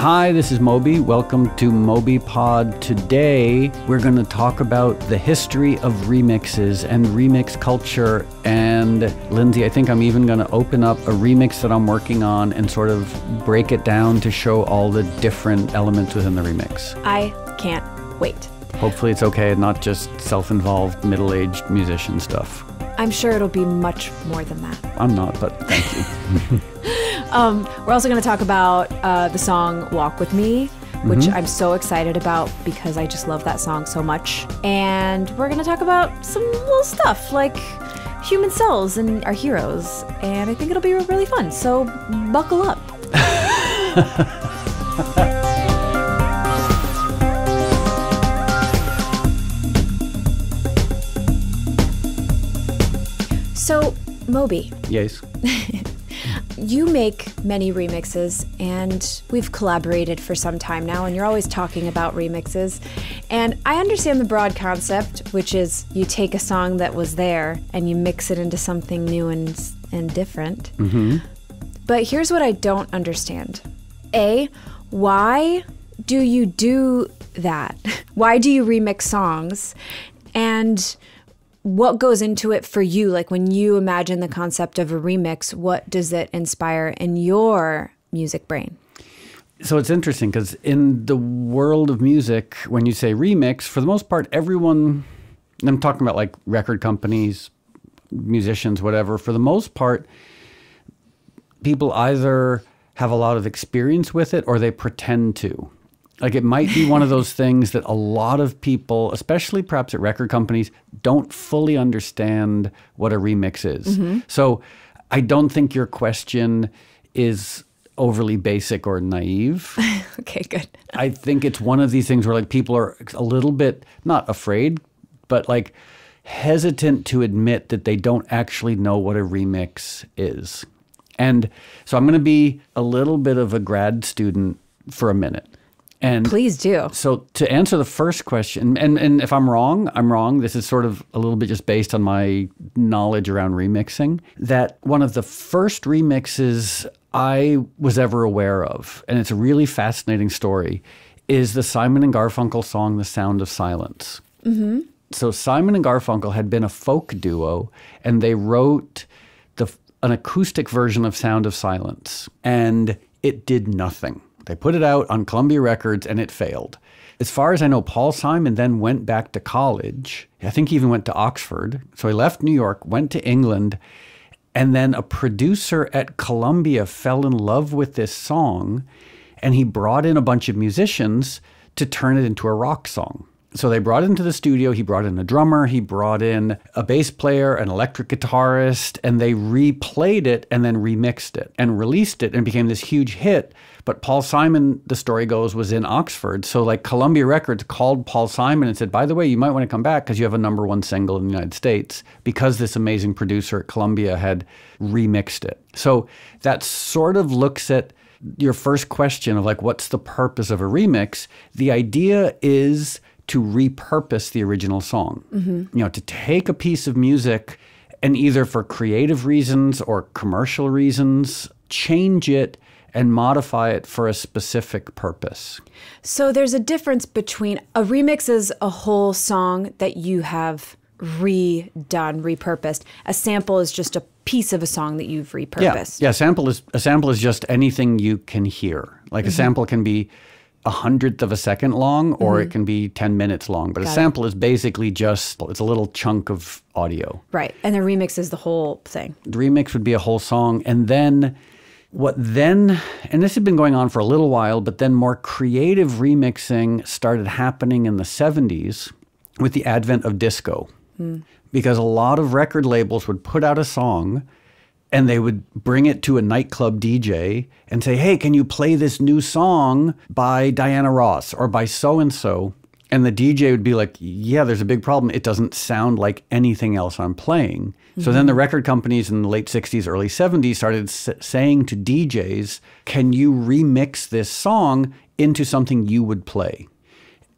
Hi, this is Moby. Welcome to MobyPod. Today, we're going to talk about the history of remixes and remix culture. And Lindsay, I think I'm even going to open up a remix that I'm working on and sort of break it down to show all the different elements within the remix. I can't wait. Hopefully it's okay and not just self-involved middle-aged musician stuff. I'm sure it'll be much more than that. I'm not, but thank you. We're also going to talk about the song Walk With Me, which I'm so excited about because I just love that song so much. And we're going to talk about some little stuff like human cells and our heroes. And I think it'll be really fun. So buckle up. So, Moby. Yes. You make many remixes, and we've collaborated for some time now, and you're always talking about remixes. And I understand the broad concept, which is you take a song that was there and you mix it into something new and different. But here's what I don't understand. A, why do you do that? Why do you remix songs? And what goes into it for you? Like when you imagine the concept of a remix, what does it inspire in your music brain? So it's interesting because in the world of music, when you say remix, for the most part, everyone, and I'm talking about like record companies, musicians, whatever, for the most part, people either have a lot of experience with it or they pretend to. Like it might be one of those things that a lot of people, especially perhaps at record companies, don't fully understand what a remix is. So I don't think your question is overly basic or naive. Okay, good. I think it's one of these things where like people are a little bit, not afraid, but like hesitant to admit that they don't actually know what a remix is. And so I'm going to be a little bit of a grad student for a minute. And please do. So to answer the first question, and if I'm wrong, I'm wrong. This is sort of a little bit just based on my knowledge around remixing, that one of the first remixes I was ever aware of, and it's a really fascinating story, is the Simon and Garfunkel song, The Sound of Silence. So Simon and Garfunkel had been a folk duo, and they wrote an acoustic version of Sound of Silence, and it did nothing. They put it out on Columbia Records and it failed. As far as I know, Paul Simon then went back to college. I think he even went to Oxford. So he left New York, went to England, and then a producer at Columbia fell in love with this song and he brought in a bunch of musicians to turn it into a rock song. So they brought it into the studio, he brought in a drummer, he brought in a bass player, an electric guitarist, and they replayed it and then remixed it and released it and it became this huge hit. But Paul Simon, the story goes, was in Oxford. So like Columbia Records called Paul Simon and said, by the way, you might want to come back because you have a #1 single in the United States because this amazing producer at Columbia had remixed it. So that sort of looks at your first question of like, what's the purpose of a remix? The idea is to repurpose the original song, you know, to take a piece of music and either for creative reasons or commercial reasons, change it and modify it for a specific purpose. So there's a difference between a remix is a whole song that you have redone, repurposed. A sample is just a piece of a song that you've repurposed. Yeah, yeah, a sample is just anything you can hear. Like a sample can be 1/100th of a second long, or it can be 10 minutes long. But a sample is basically just, it's a little chunk of audio. Right. And the remix is the whole thing. The remix would be a whole song. And then and this had been going on for a little while, but then more creative remixing started happening in the 70s with the advent of disco. Because a lot of record labels would put out a song and they would bring it to a nightclub DJ and say, hey, can you play this new song by Diana Ross or by so-and-so? And the DJ would be like, yeah, there's a big problem. It doesn't sound like anything else I'm playing. So then the record companies in the late 60s, early 70s started saying to DJs, can you remix this song into something you would play?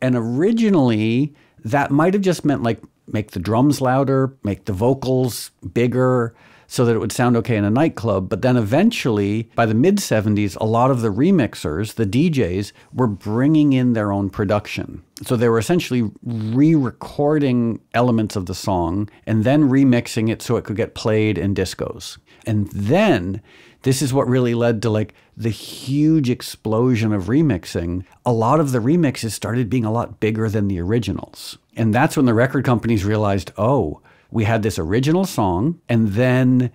And originally, that might have just meant like make the drums louder, make the vocals bigger, so that it would sound okay in a nightclub. But then eventually, by the mid-'70s, a lot of the remixers, the DJs, were bringing in their own production. So they were essentially re-recording elements of the song and then remixing it so it could get played in discos. And then this is what really led to like the huge explosion of remixing. A lot of the remixes started being a lot bigger than the originals. And that's when the record companies realized, oh, we had this original song and then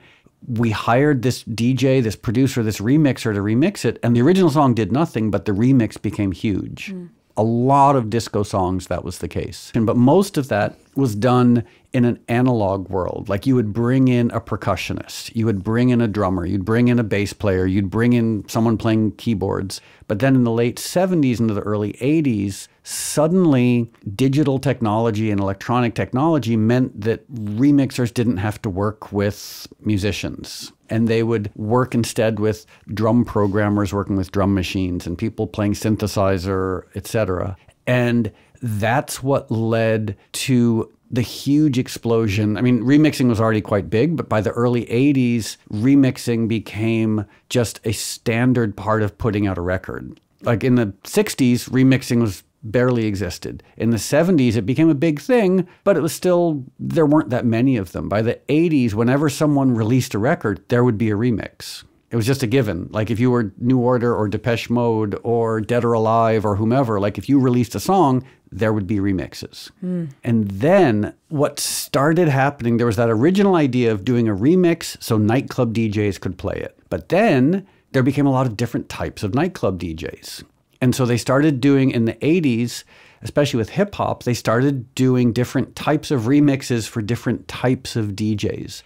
we hired this DJ, this producer, this remixer to remix it. And the original song did nothing, but the remix became huge. Mm. A lot of disco songs, that was the case. But most of that was done in an analog world. Like you would bring in a percussionist, you would bring in a drummer, you'd bring in a bass player, you'd bring in someone playing keyboards. But then in the late 70s into the early 80s, suddenly digital technology and electronic technology meant that remixers didn't have to work with musicians. And they would work instead with drum programmers working with drum machines and people playing synthesizer, etc. And that's what led to the huge explosion. I mean, remixing was already quite big, but by the early 80s, remixing became just a standard part of putting out a record. Like in the 60s, remixing was barely existed. In the 70s, it became a big thing, but it was still, there weren't that many of them. By the 80s, whenever someone released a record, there would be a remix. It was just a given. Like if you were New Order or Depeche Mode or Dead or Alive or whomever, like if you released a song, there would be remixes. Mm. And then what started happening, there was that original idea of doing a remix so nightclub DJs could play it. But then there became a lot of different types of nightclub DJs. And so they started doing, in the 80s, especially with hip hop, they started doing different types of remixes for different types of DJs.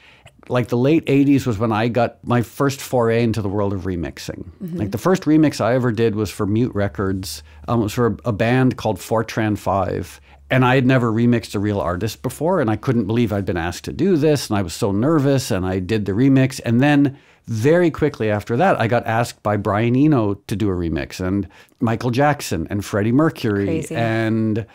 Like the late 80s was when I got my first foray into the world of remixing. Mm-hmm. Like the first remix I ever did was for Mute Records. It was for a band called Fortran 5. And I had never remixed a real artist before, and I couldn't believe I'd been asked to do this, and I was so nervous, and I did the remix. And then very quickly after that, I got asked by Brian Eno to do a remix, and Michael Jackson, and Freddie Mercury. Crazy. And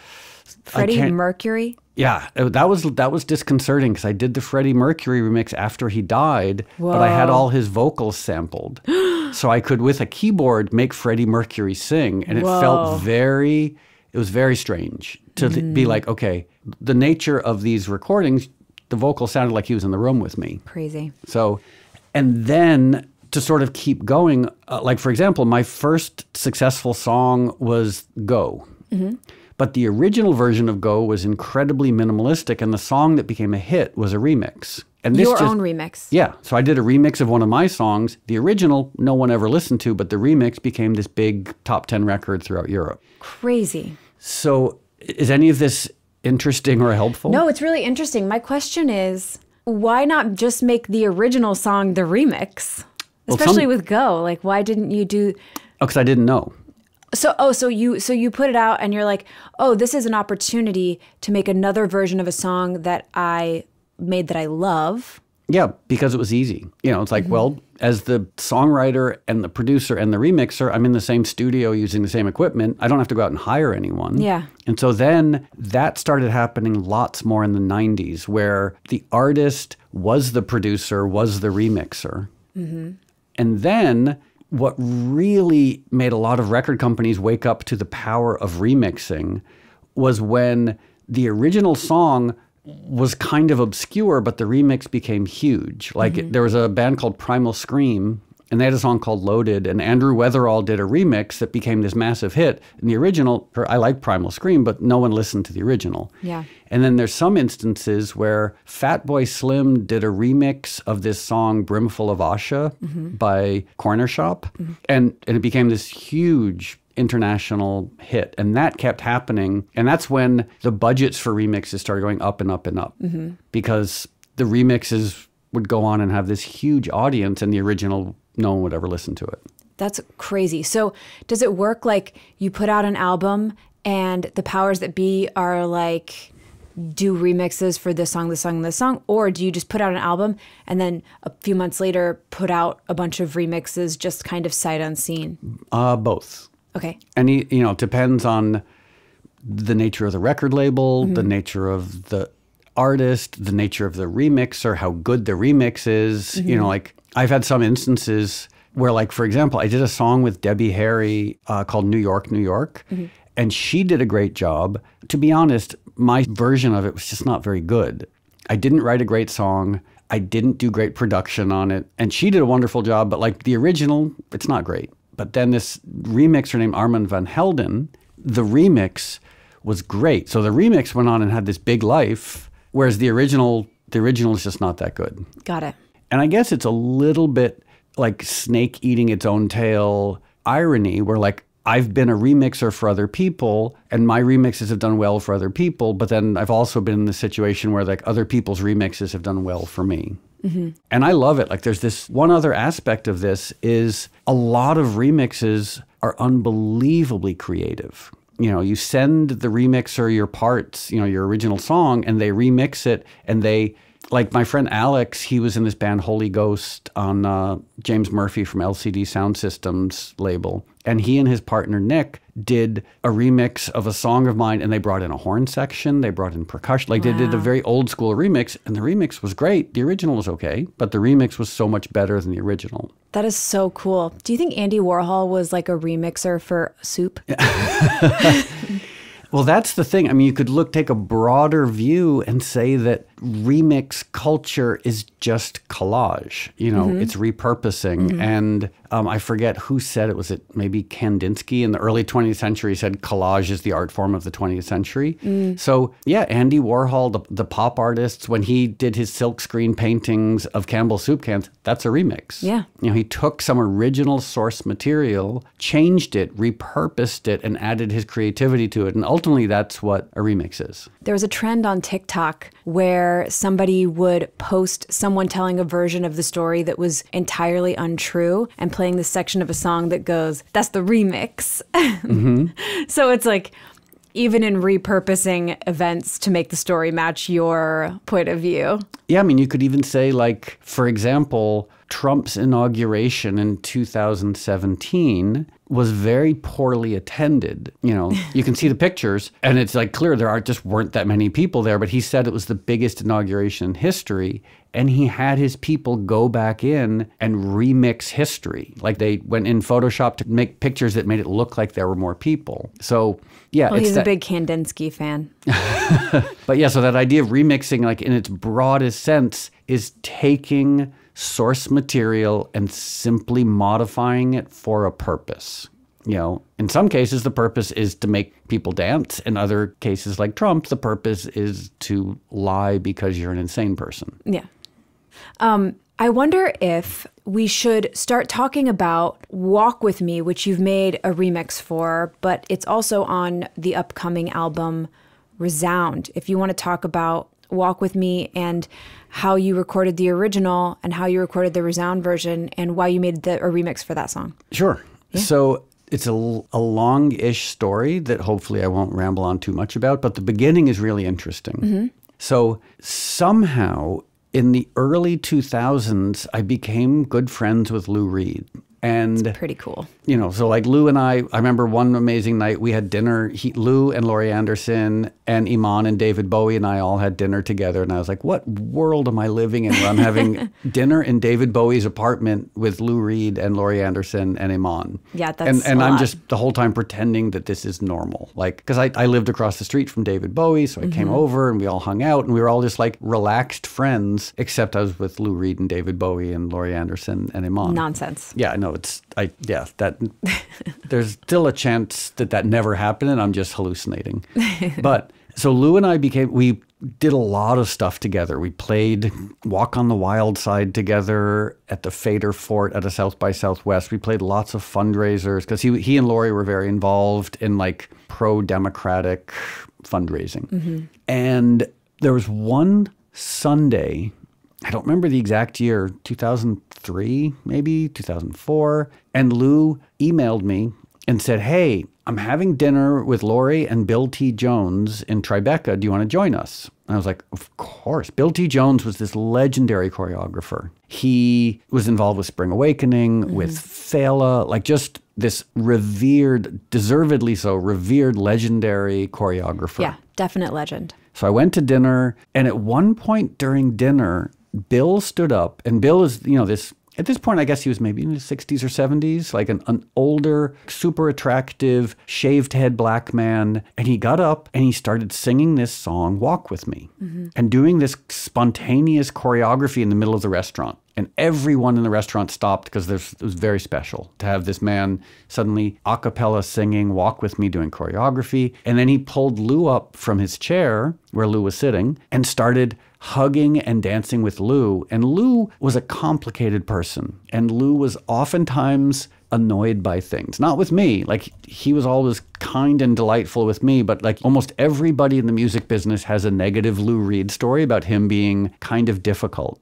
Freddie Mercury? Yeah, that was disconcerting because I did the Freddie Mercury remix after he died, Whoa. But I had all his vocals sampled. So I could, with a keyboard, make Freddie Mercury sing, and it Whoa. Felt very... It was very strange to be like, okay, the nature of these recordings, the vocal sounded like he was in the room with me. Crazy. So, and then to sort of keep going, like for example, my first successful song was Go. Mm-hmm. But the original version of Go was incredibly minimalistic, and the song that became a hit was a remix. And this Your own remix. Yeah. So I did a remix of one of my songs. The original, no one ever listened to, but the remix became this big top 10 record throughout Europe. Crazy. So is any of this interesting or helpful? No, it's really interesting. My question is, why not just make the original song the remix? Especially with Go. Like, why didn't you do... Oh, because I didn't know. So you put it out and you're like, oh, this is an opportunity to make another version of a song that I made that I love. Yeah, because it was easy. You know, it's like, well, as the songwriter and the producer and the remixer, I'm in the same studio using the same equipment. I don't have to go out and hire anyone. Yeah. And so then that started happening lots more in the 90s, where the artist was the producer, was the remixer. Mm-hmm. And then what really made a lot of record companies wake up to the power of remixing was when the original song was kind of obscure, but the remix became huge. Like there was a band called Primal Scream, and they had a song called Loaded, and Andrew Weatherall did a remix that became this massive hit. And the original, I like Primal Scream, but no one listened to the original. Yeah. And then there's some instances where Fatboy Slim did a remix of this song Brimful of Asha by Corner Shop, and it became this huge international hit. And that kept happening. And that's when the budgets for remixes started going up and up and up, because the remixes would go on and have this huge audience, and the original, no one would ever listen to it. That's crazy. So does it work like you put out an album and the powers that be are like, do remixes for this song, this song, this song? Or do you just put out an album and then a few months later put out a bunch of remixes just kind of sight unseen? Both. Okay. And, you know, it depends on the nature of the record label, the nature of the artist, the nature of the remixer, how good the remix is. Mm-hmm. You know, like I've had some instances where, like, for example, I did a song with Debbie Harry called New York, New York. Mm-hmm. And she did a great job. To be honest, my version of it was just not very good. I didn't write a great song. I didn't do great production on it. And she did a wonderful job, but like the original, it's not great. But then this remixer named Armin van Helden, the remix was great. So the remix went on and had this big life, whereas the original is just not that good. Got it. And I guess it's a little bit like snake eating its own tail irony, where like I've been a remixer for other people and my remixes have done well for other people, but then I've also been in the situation where like other people's remixes have done well for me. Mm-hmm. And I love it. Like there's this one other aspect of this is a lot of remixes are unbelievably creative. You know, you send the remixer your parts, you know, your original song, and they remix it, and they, like my friend Alex, he was in this band Holy Ghost on James Murphy from LCD Sound Systems label. And he and his partner Nick did a remix of a song of mine, and they brought in a horn section, they brought in percussion. Like, wow. They did a very old school remix, and the remix was great. The original was okay, but the remix was so much better than the original. That is so cool. Do you think Andy Warhol was like a remixer for Soup? Well, that's the thing. I mean, you could take a broader view and say that remix culture is just collage. You know, mm-hmm. It's repurposing. Mm-hmm. And I forget who said it. Was it maybe Kandinsky in the early 20th century said collage is the art form of the 20th century? Mm. So, yeah, Andy Warhol, the pop artist, when he did his silkscreen paintings of Campbell's soup cans, that's a remix. Yeah. You know, he took some original source material, changed it, repurposed it, and added his creativity to it. And ultimately, that's what a remix is. There was a trend on TikTok where somebody would post someone telling a version of the story that was entirely untrue and playing the section of a song that goes, that's the remix. Mm-hmm. So it's like, even in repurposing events to make the story match your point of view. Yeah, I mean, you could even say, like, for example, Trump's inauguration in 2017 was very poorly attended. You know, you can see the pictures, and it's like clear there just weren't that many people there, but he said it was the biggest inauguration in history, and he had his people go back in and remix history. Like they went in Photoshop to make pictures that made it look like there were more people. So yeah. Well, he's a big Kandinsky fan. But yeah, so that idea of remixing, like in its broadest sense, is taking source material and simply modifying it for a purpose. You know, in some cases, the purpose is to make people dance. In other cases, like Trump, the purpose is to lie because you're an insane person. Yeah. I wonder if we should start talking about Walk With Me, which you've made a remix for, but it's also on the upcoming album Resound. If you want to talk about Walk With Me and how you recorded the original and how you recorded the Resound version and why you made a remix for that song. Sure. Yeah. So it's a long-ish story that hopefully I won't ramble on too much about, but the beginning is really interesting. Mm-hmm. So somehow in the early 2000s, I became good friends with Lou Reed. And that's pretty cool. You know, so like Lou and I remember one amazing night we had dinner. Lou and Laurie Anderson and Iman and David Bowie and I all had dinner together. And I was like, what world am I living in where I'm having dinner in David Bowie's apartment with Lou Reed and Laurie Anderson and Iman? Yeah, that's And I'm just the whole time pretending that this is normal. Like, because I lived across the street from David Bowie. So I came over and we all hung out and we were all just like relaxed friends, except I was with Lou Reed and David Bowie and Laurie Anderson and Iman. Nonsense. Yeah, I know. There's still a chance that never happened and I'm just hallucinating. But so Lou and I we did a lot of stuff together. We played Walk on the Wild Side together at the Fader Fort at a South by Southwest. We played lots of fundraisers because he and Laurie were very involved in like pro-democratic fundraising. Mm-hmm. And there was one Sunday, I don't remember the exact year, 2003, maybe 2004. And Lou emailed me and said, hey, I'm having dinner with Laurie and Bill T. Jones in Tribeca. Do you want to join us? And I was like, of course. Bill T. Jones was this legendary choreographer. He was involved with Spring Awakening, with Fela, like just this revered, deservedly so, revered legendary choreographer. Yeah, definite legend. So I went to dinner, and at one point during dinner, Bill stood up, and Bill is, you know, this, at this point, I guess he was maybe in his 60s or 70s, like an older, super attractive, shaved head black man. And he got up and he started singing this song, Walk With Me, and doing this spontaneous choreography in the middle of the restaurant. And everyone in the restaurant stopped because it was very special to have this man suddenly a cappella singing, Walk With Me, doing choreography. And then he pulled Lou up from his chair where Lou was sitting and started hugging and dancing with Lou. And Lou was a complicated person. And Lou was oftentimes annoyed by things. Not with me. Like, he was always kind and delightful with me, but like almost everybody in the music business has a negative Lou Reed story about him being kind of difficult.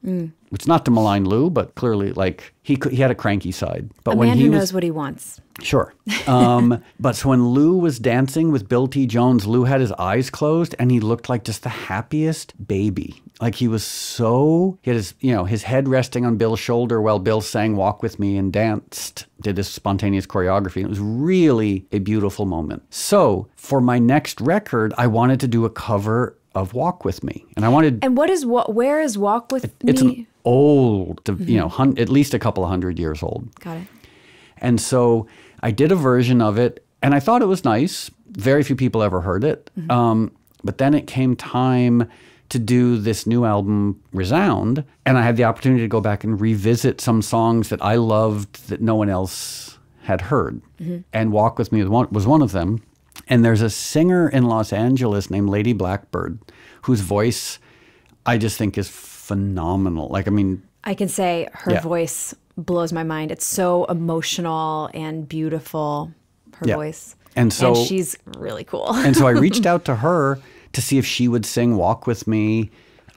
It's not to malign Lou, but clearly, like, he had a cranky side. But when he knows what he wants. Sure. But so when Lou was dancing with Bill T. Jones, Lou had his eyes closed and he looked like just the happiest baby. Like, he was so, he had his, you know, his head resting on Bill's shoulder while Bill sang Walk With Me and danced, did this spontaneous choreography. And it was really a beautiful moment. So for my next record, I wanted to do a cover of Walk With Me. And I wanted... And what is, where is Walk With Me? It's an old, you know, at least a couple of hundred years old. Got it. And so I did a version of it, and I thought it was nice. Very few people ever heard it. But then it came time to do this new album, Resound, and I had the opportunity to go back and revisit some songs that I loved that no one else had heard. And Walk With Me was one of them. And there's a singer in Los Angeles named Lady Blackbird, whose voice I just think is phenomenal. Like, I mean... I can say her voice blows my mind. It's so emotional and beautiful, her voice. And so... And she's really cool. And so I reached out to her to see if she would sing Walk With Me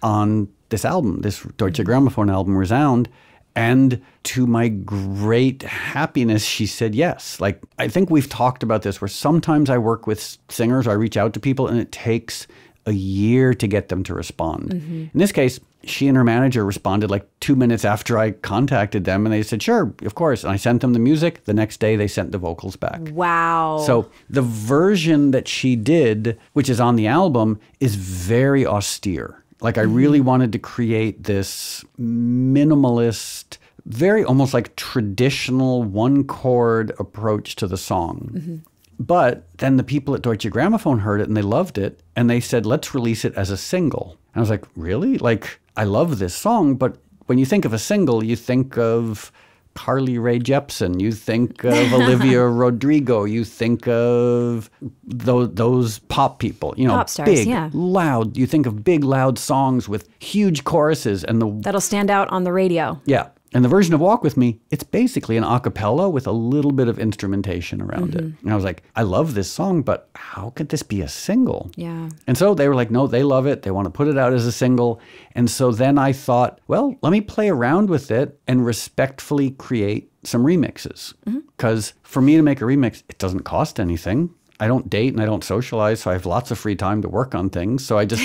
on this album, this Deutsche Grammophon album, Resound. And to my great happiness, she said yes. Like, I think we've talked about this, where sometimes I work with singers, or I reach out to people, and it takes a year to get them to respond. In this case, she and her manager responded like 2 minutes after I contacted them, and they said, sure, of course. And I sent them the music. The next day, they sent the vocals back. Wow. So the version that she did, which is on the album, is very austere. Like, I really wanted to create this minimalist, very almost like traditional one-chord approach to the song. But then the people at Deutsche Grammophon heard it and they loved it, and they said, let's release it as a single. And I was like, really? Like, I love this song, but when you think of a single, you think of Carly Rae Jepsen, you think of Olivia Rodrigo, you think of those pop people, you know, pop stars, big, loud. You think of big, loud songs with huge choruses, and that'll stand out on the radio. Yeah, and the version of Walk With Me, it's basically an a cappella with a little bit of instrumentation around it. And I was like, I love this song, but how could this be a single? Yeah. And so they were like, no, they love it. They want to put it out as a single. And so then I thought, well, let me play around with it and respectfully create some remixes. Because for me to make a remix, it doesn't cost anything. I don't date and I don't socialize, so I have lots of free time to work on things. So I just,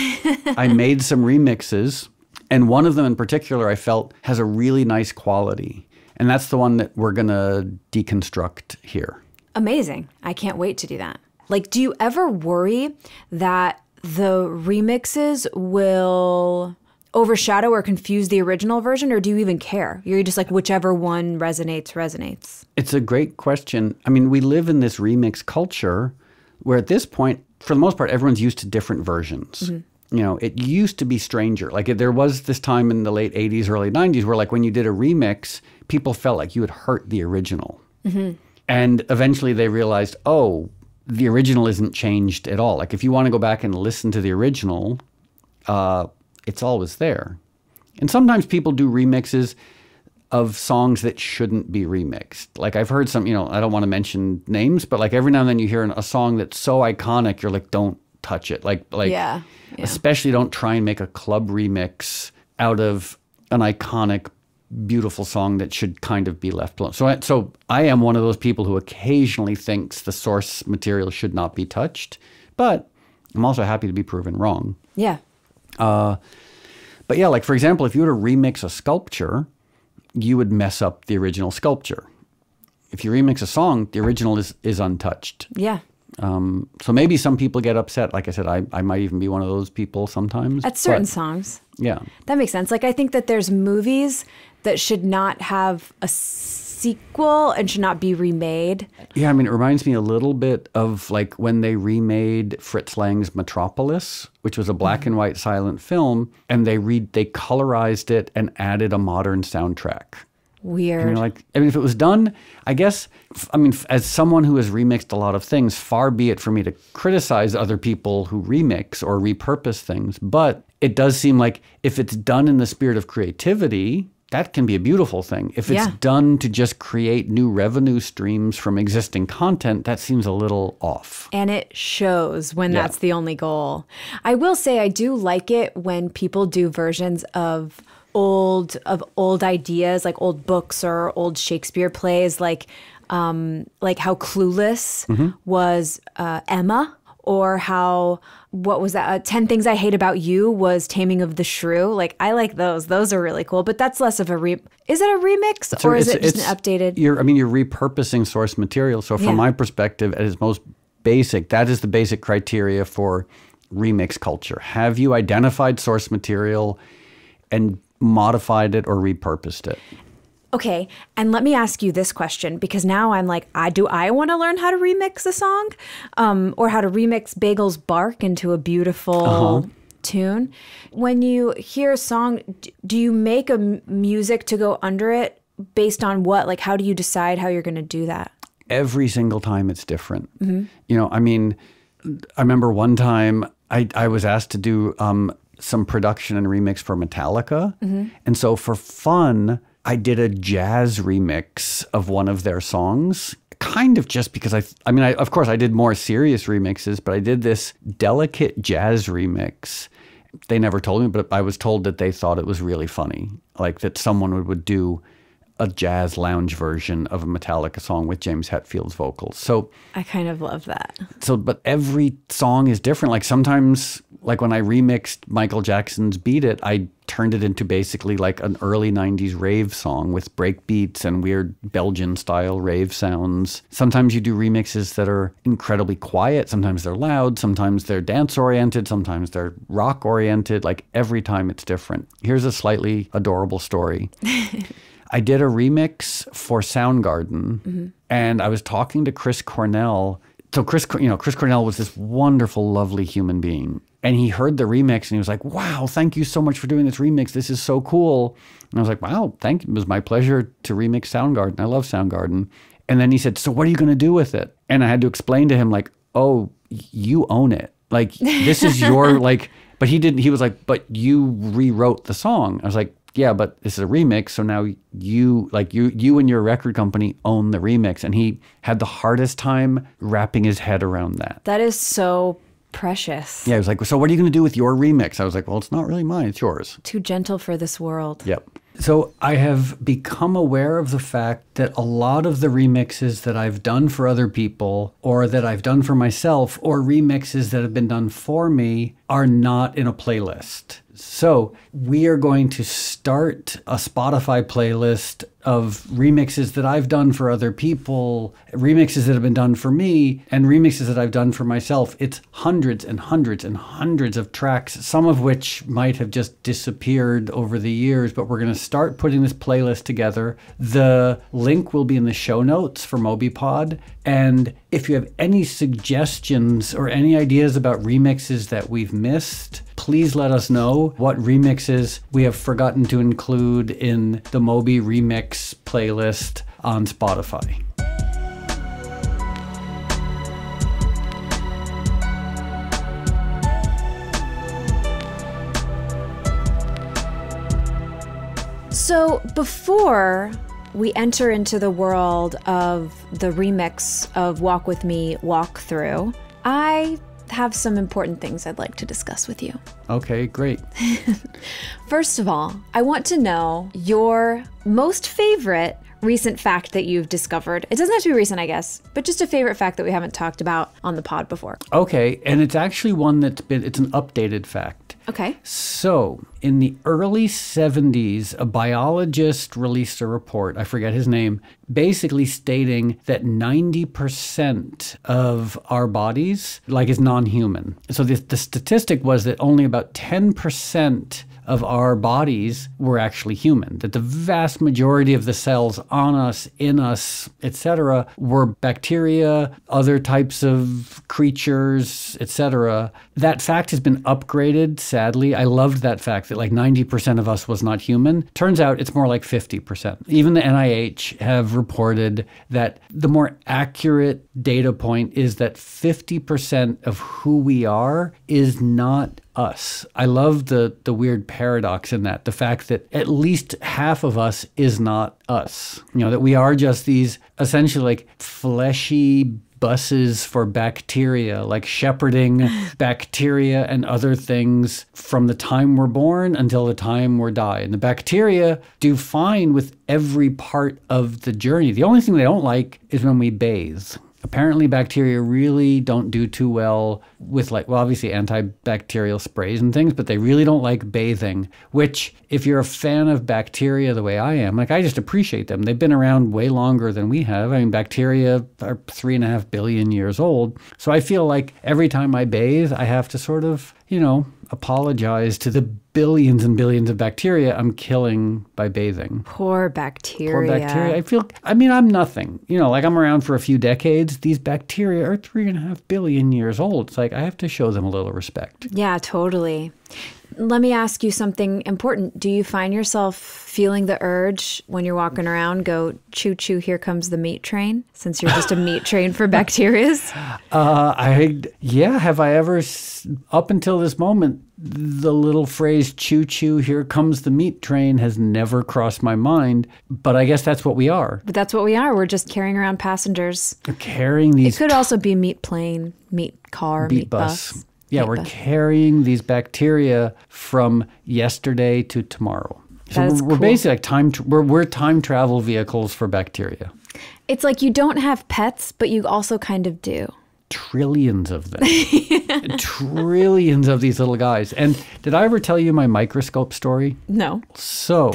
I made some remixes. And one of them in particular, I felt, has a really nice quality. And that's the one that we're going to deconstruct here. Amazing. I can't wait to do that. Like, do you ever worry that the remixes will overshadow or confuse the original version? Or do you even care? You're just like, whichever one resonates, resonates. It's a great question. I mean, we live in this remix culture where at this point, for the most part, everyone's used to different versions. You know, it used to be stranger. Like, there was this time in the late 80s, early 90s where, like, when you did a remix, people felt like you had hurt the original. And eventually they realized, oh, the original isn't changed at all. Like, if you want to go back and listen to the original, it's always there. And sometimes people do remixes of songs that shouldn't be remixed. Like, I've heard some, you know, I don't want to mention names, but, like, every now and then you hear a song that's so iconic, you're like, don't touch it. Like especially don't try and make a club remix out of an iconic, beautiful song that should kind of be left alone. So I am one of those people who occasionally thinks the source material should not be touched, but I'm also happy to be proven wrong. Yeah. But yeah, like, for example, if you were to remix a sculpture, you would mess up the original sculpture. If you remix a song, the original is untouched. Yeah. So maybe some people get upset. Like I said, I might even be one of those people sometimes. At certain songs. Yeah. That makes sense. Like I think that there's movies that should not have a sequel and should not be remade. Yeah, I mean, it reminds me a little bit of like when they remade Fritz Lang's Metropolis, which was a black and white silent film, and they colorized it and added a modern soundtrack. Weird. And you're like, I mean, if it was done, I guess, I mean, as someone who has remixed a lot of things, far be it for me to criticize other people who remix or repurpose things. But it does seem like if it's done in the spirit of creativity, that can be a beautiful thing. If it's done to just create new revenue streams from existing content, that seems a little off. And it shows when that's the only goal. I will say I do like it when people do versions of old ideas, like old books or old Shakespeare plays, like how Clueless was Emma, or how, what was that, 10 Things I Hate About You was Taming of the Shrew. Like, I like those. Those are really cool, but that's less of a is it a remix or is it just an updated? You're repurposing source material. So from my perspective, at its most basic, that is the basic criteria for remix culture. Have you identified source material and modified it or repurposed it? Okay, and let me ask you this question, because now I'm like, do I want to learn how to remix a song, or how to remix Bagel's Bark into a beautiful tune? When you hear a song, do you make a music to go under it based on what? Like, how do you decide how you're going to do that? Every single time it's different. You know, I mean, I remember one time I was asked to do some production and remix for Metallica. And so for fun, I did a jazz remix of one of their songs, kind of just because I mean, of course I did more serious remixes, but I did this delicate jazz remix. They never told me, but I was told that they thought it was really funny, like that someone would do a jazz lounge version of a Metallica song with James Hetfield's vocals. So I kind of love that. So, but every song is different. Like sometimes, like when I remixed Michael Jackson's Beat It, I turned it into basically like an early 90s rave song with break beats and weird Belgian style rave sounds. Sometimes you do remixes that are incredibly quiet. Sometimes they're loud. Sometimes they're dance oriented. Sometimes they're rock oriented. Like every time it's different. Here's a slightly adorable story. I did a remix for Soundgarden, and I was talking to Chris Cornell. So Chris Cornell was this wonderful, lovely human being. And he heard the remix and he was like, wow, thank you so much for doing this remix. This is so cool. And I was like, wow, thank you. It was my pleasure to remix Soundgarden. I love Soundgarden. And then he said, so what are you going to do with it? And I had to explain to him like, oh, you own it. Like, this is your, like, but he didn't, he was like, but you rewrote the song. I was like, yeah, but this is a remix, so now you and your record company own the remix. And he had the hardest time wrapping his head around that. That is so precious. Yeah, he was like, so what are you going to do with your remix? I was like, well, it's not really mine, it's yours. Too gentle for this world. Yep. So I have become aware of the fact that a lot of the remixes that I've done for other people, or that I've done for myself, or remixes that have been done for me are not in a playlist. So we are going to start a Spotify playlist of remixes that I've done for other people, remixes that have been done for me, and remixes that I've done for myself. It's hundreds and hundreds and hundreds of tracks, some of which might have just disappeared over the years, but we're going to start putting this playlist together. The link will be in the show notes for MobyPod. And if you have any suggestions or any ideas about remixes that we've missed, please let us know what remixes we have forgotten to include in the Moby Remix playlist on Spotify. So before we enter into the world of the remix of Walk With Me Walkthrough, I have some important things I'd like to discuss with you. Okay, great. First of all, I want to know your most favorite recent fact that you've discovered. It doesn't have to be recent, I guess, but just a favorite fact that we haven't talked about on the pod before. Okay, and it's actually one that's been, it's an updated fact. Okay. So in the early 70s, a biologist released a report, I forget his name, basically stating that 90% of our bodies is non-human. So the statistic was that only about 10% of our bodies were actually human, that the vast majority of the cells on us, in us, etc., were bacteria, other types of creatures, etc. That fact has been upgraded, sadly. I loved that fact that 90% of us was not human. Turns out it's more like 50%. Even the NIH have reported that the more accurate data point is that 50% of who we are is not us. I love the weird paradox in that, the fact that at least half of us is not us. You know, that we are just these essentially fleshy buses for bacteria, shepherding bacteria and other things from the time we're born until the time we die. And the bacteria do fine with every part of the journey. The only thing they don't like is when we bathe. Apparently bacteria really don't do too well with obviously antibacterial sprays and things, but they really don't like bathing, which if you're a fan of bacteria the way I am, I just appreciate them. They've been around way longer than we have. I mean, bacteria are 3.5 billion years old. So I feel like every time I bathe, I have to sort of, apologize to the billions and billions of bacteria I'm killing by bathing. Poor bacteria. Poor bacteria. I'm nothing. I'm around for a few decades. These bacteria are 3.5 billion years old. It's I have to show them a little respect. Yeah, totally. Let me ask you something important. Do you find yourself feeling the urge when you're walking around, go choo choo, here comes the meat train, since you're just a meat train for bacteria? Have I ever, up until this moment, the little phrase choo choo, here comes the meat train has never crossed my mind, but I guess that's what we are. But that's what we are. We're just carrying around passengers. Carrying these. It could also be meat plane, meat car, meat bus. Yeah, we're carrying these bacteria from yesterday to tomorrow. So we're basically we're time travel vehicles for bacteria. It's you don't have pets, but you also kind of do. Trillions of them. Trillions of these little guys. And did I ever tell you my microscope story? No. So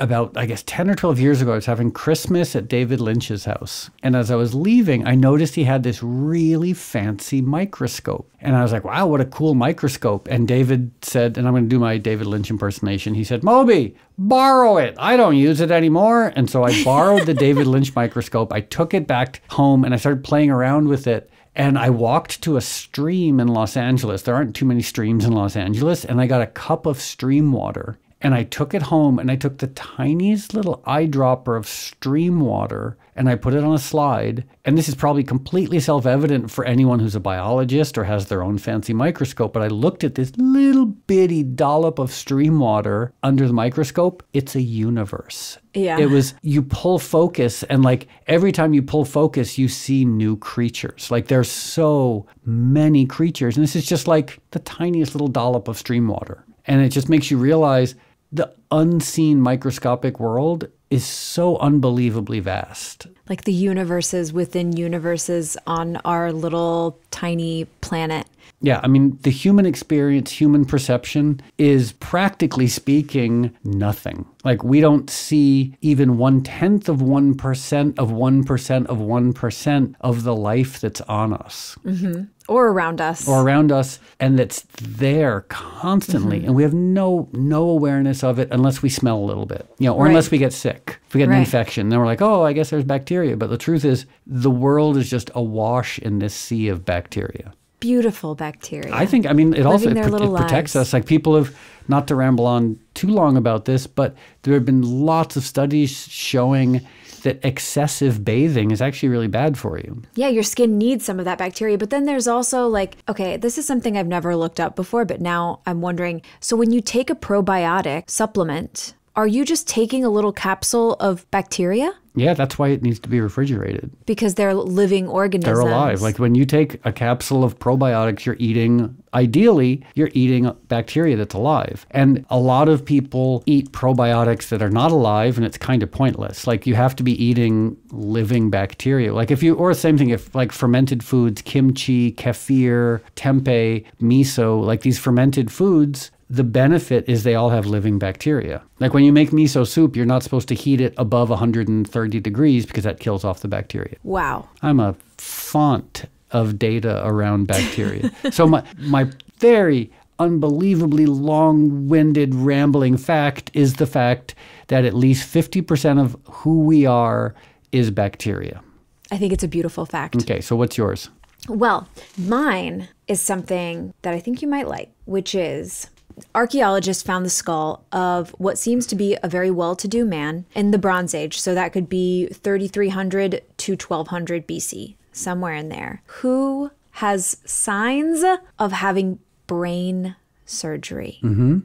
about, 10 or 12 years ago, I was having Christmas at David Lynch's house. And as I was leaving, I noticed he had this really fancy microscope. And I was like, wow, what a cool microscope. And David said, and I'm going to do my David Lynch impersonation. He said, Moby, borrow it. I don't use it anymore. And so I borrowed the David Lynch microscope. I took it back home and I started playing around with it. And I walked to a stream in Los Angeles. There aren't too many streams in Los Angeles. And I got a cup of stream water. And I took it home and I took the tiniest little eyedropper of stream water and I put it on a slide. And this is probably completely self-evident for anyone who's a biologist or has their own fancy microscope. But I looked at this little bitty dollop of stream water under the microscope. It's a universe. Yeah. It was, you pull focus and every time you pull focus, you see new creatures. There's so many creatures. And this is just the tiniest little dollop of stream water. And it just makes you realize the unseen microscopic world is so unbelievably vast. The universes within universes on our little tiny planet. Yeah, the human experience, human perception is practically speaking nothing. We don't see even 0.1% of 1% of 1% of 1% of the life that's on us. Mm-hmm. Or around us. Or around us, and that's there constantly. Mm-hmm. And we have no awareness of it unless we smell a little bit, or unless we get sick. If we get an infection, then we're oh, I guess there's bacteria. But the truth is the world is just awash in this sea of bacteria. Beautiful bacteria. I think, it also it protects us. People have, not to ramble on too long about this, but there have been lots of studies showing that excessive bathing is actually really bad for you. Yeah, your skin needs some of that bacteria. But then there's also okay, this is something I've never looked up before, but now I'm wondering. So when you take a probiotic supplement, are you just taking a little capsule of bacteria? Yeah, that's why it needs to be refrigerated. Because they're living organisms. They're alive. Like when you take a capsule of probiotics, you're eating, ideally, you're eating bacteria that's alive. And a lot of people eat probiotics that are not alive, and it's kind of pointless. Like you have to be eating living bacteria. Like if you, or same thing, if like fermented foods, kimchi, kefir, tempeh, miso, like these fermented foods, the benefit is they all have living bacteria. Like when you make miso soup, you're not supposed to heat it above 130 degrees because that kills off the bacteria. Wow. I'm a font of data around bacteria. So my very unbelievably long-winded rambling fact is the fact that at least 50% of who we are is bacteria. I think it's a beautiful fact. Okay, so what's yours? Well, mine is something that I think you might like, which is... Archaeologists found the skull of what seems to be a very well-to-do man in the Bronze Age, so that could be 3300 to 1200 BC, somewhere in there, who has signs of having brain surgery. Mm-hmm.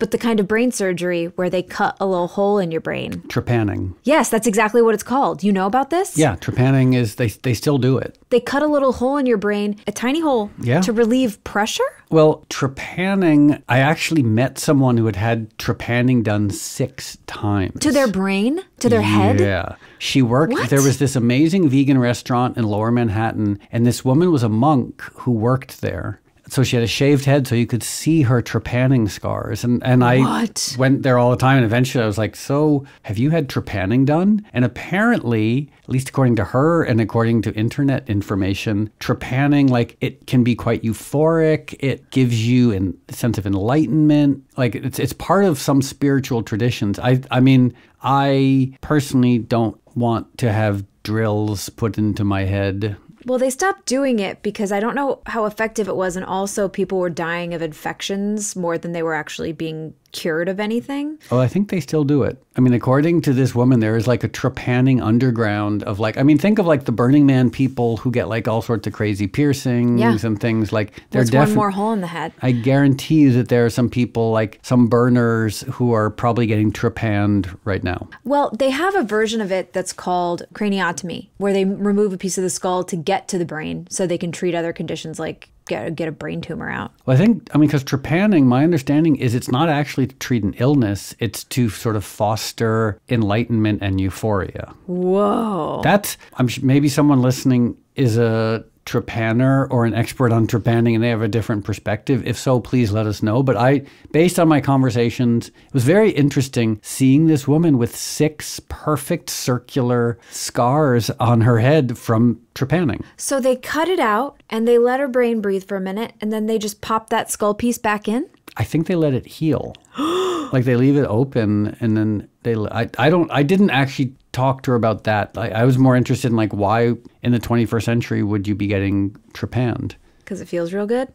But the kind of brain surgery where they cut a little hole in your brain. Trepanning. Yes, that's exactly what it's called. You know about this? Yeah, trepanning is, they still do it. They cut a little hole in your brain, a tiny hole, yeah, to relieve pressure? Well, trepanning, I actually met someone who had had trepanning done 6 times. To their brain? To their head? Yeah. She worked, there was this amazing vegan restaurant in Lower Manhattan, and this woman was a monk who worked there. So she had a shaved head so you could see her trepanning scars. And I went there all the time, and eventually I was like, so have you had trepanning done? And apparently, at least according to her and according to internet information, trepanning, like it can be quite euphoric. It gives you a sense of enlightenment. Like it's part of some spiritual traditions. I mean, I personally don't want to have drills put into my head. Well, they stopped doing it because I don't know how effective it was. And also people were dying of infections more than they were actually being cured of anything. Oh, I think they still do it. I mean, according to this woman, there is like a trepanning underground of like, I mean, think of like the Burning Man people who get like all sorts of crazy piercings, yeah, and things like they're definitely one more hole in the head. I guarantee you that there are some people, like some burners, who are probably getting trepanned right now. Well, they have a version of it that's called craniotomy, where they remove a piece of the skull to get to the brain so they can treat other conditions like get a brain tumor out. Well, I think, I mean, because trepanning, my understanding is it's not actually to treat an illness. It's to sort of foster enlightenment and euphoria. Whoa. That's, maybe someone listening is a trepanner or an expert on trepanning and they have a different perspective. If so, please let us know. But I, based on my conversations, it was very interesting seeing this woman with 6 perfect circular scars on her head from trepanning. So they cut it out and they let her brain breathe for a minute and then they just pop that skull piece back in? I think they let it heal. Like they leave it open and then they, I didn't actually talk to her about that. I was more interested in like, why in the 21st century would you be getting trepanned? Because it feels real good?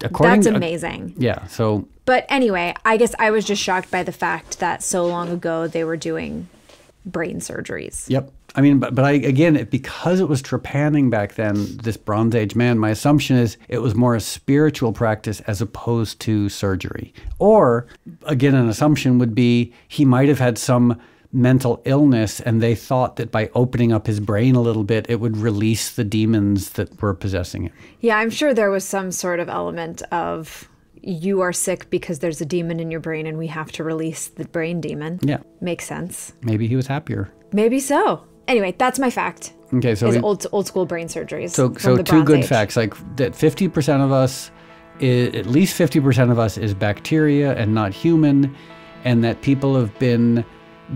That's amazing. Yeah, so. But anyway, I guess I was just shocked by the fact that so long ago they were doing brain surgeries. Yep. I mean, but I, again, because it was trepanning back then, this Bronze Age man, my assumption is it was more a spiritual practice as opposed to surgery. Or, again, an assumption would be he might have had some mental illness and they thought that by opening up his brain a little bit, it would release the demons that were possessing him. Yeah, I'm sure there was some sort of element of... you are sick because there's a demon in your brain and we have to release the brain demon. Yeah. Makes sense. Maybe he was happier. Maybe so. Anyway, that's my fact. Okay, so... old school brain surgeries. So two good facts, like that 50% of us, at least 50% of us is bacteria and not human, and that people have been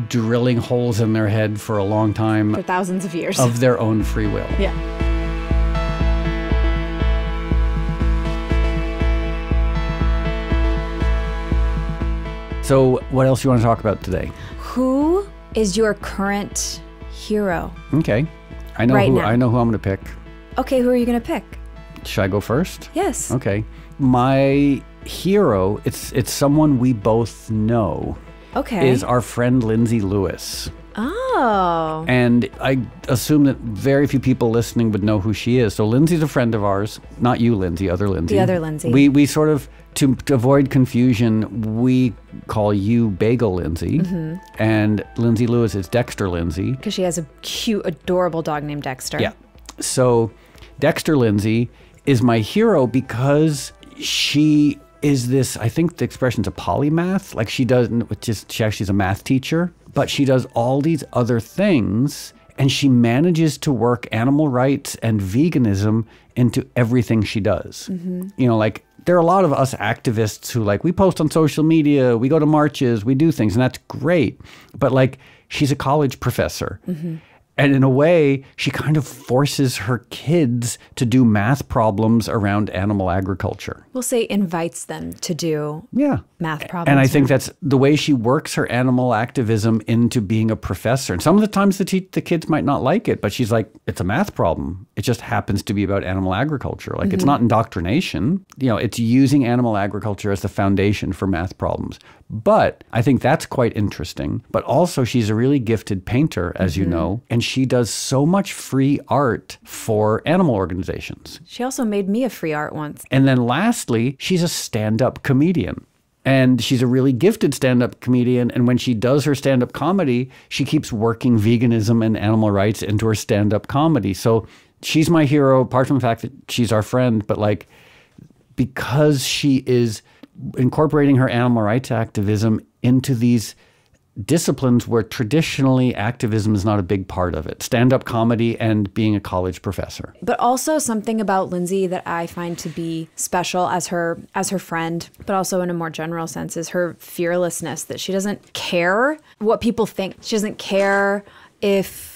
drilling holes in their head for a long time. For thousands of years. Of their own free will. Yeah. So what else do you want to talk about today? Who is your current hero? Okay. I know who I'm going to pick. Okay, who are you going to pick? Should I go first? Yes. Okay. My hero, it's someone we both know. Okay. Is our friend Lindsay Lewis. Oh. And I assume that very few people listening would know who she is. So Lindsay's a friend of ours. Not you, Lindsay, other Lindsay. The other Lindsay. We sort of, to avoid confusion, we call you Bagel Lindsay. Mm-hmm. And Lindsay Lewis is Dexter Lindsay. Because she has a cute, adorable dog named Dexter. Yeah. So Dexter Lindsay is my hero because she is this, I think the expression's a polymath. Like she doesn't, which is, she actually is a math teacher. But she does all these other things, and she manages to work animal rights and veganism into everything she does. Mm-hmm. You know, like there are a lot of us activists who like, we post on social media, we go to marches, we do things, and that's great. But like, she's a college professor. Mm-hmm. And in a way, she kind of forces her kids to do math problems around animal agriculture. We'll say invites them to do math problems. And I think that's the way she works her animal activism into being a professor. And some of the times the kids might not like it, but she's like, it's a math problem. It just happens to be about animal agriculture. Like it's not indoctrination. You know, it's using animal agriculture as the foundation for math problems. But I think that's quite interesting. But also she's a really gifted painter, as you know, and she does so much free art for animal organizations. She also made me a free art once. And then lastly, she's a stand-up comedian. And she's a really gifted stand-up comedian. And when she does her stand-up comedy, she keeps working veganism and animal rights into her stand-up comedy. So she's my hero, apart from the fact that she's our friend, but like, because she is incorporating her animal rights activism into these disciplines where traditionally activism is not a big part of it. Stand-up comedy and being a college professor. But also something about Lindsay that I find to be special as her friend, but also in a more general sense, is her fearlessness, that she doesn't care what people think. She doesn't care if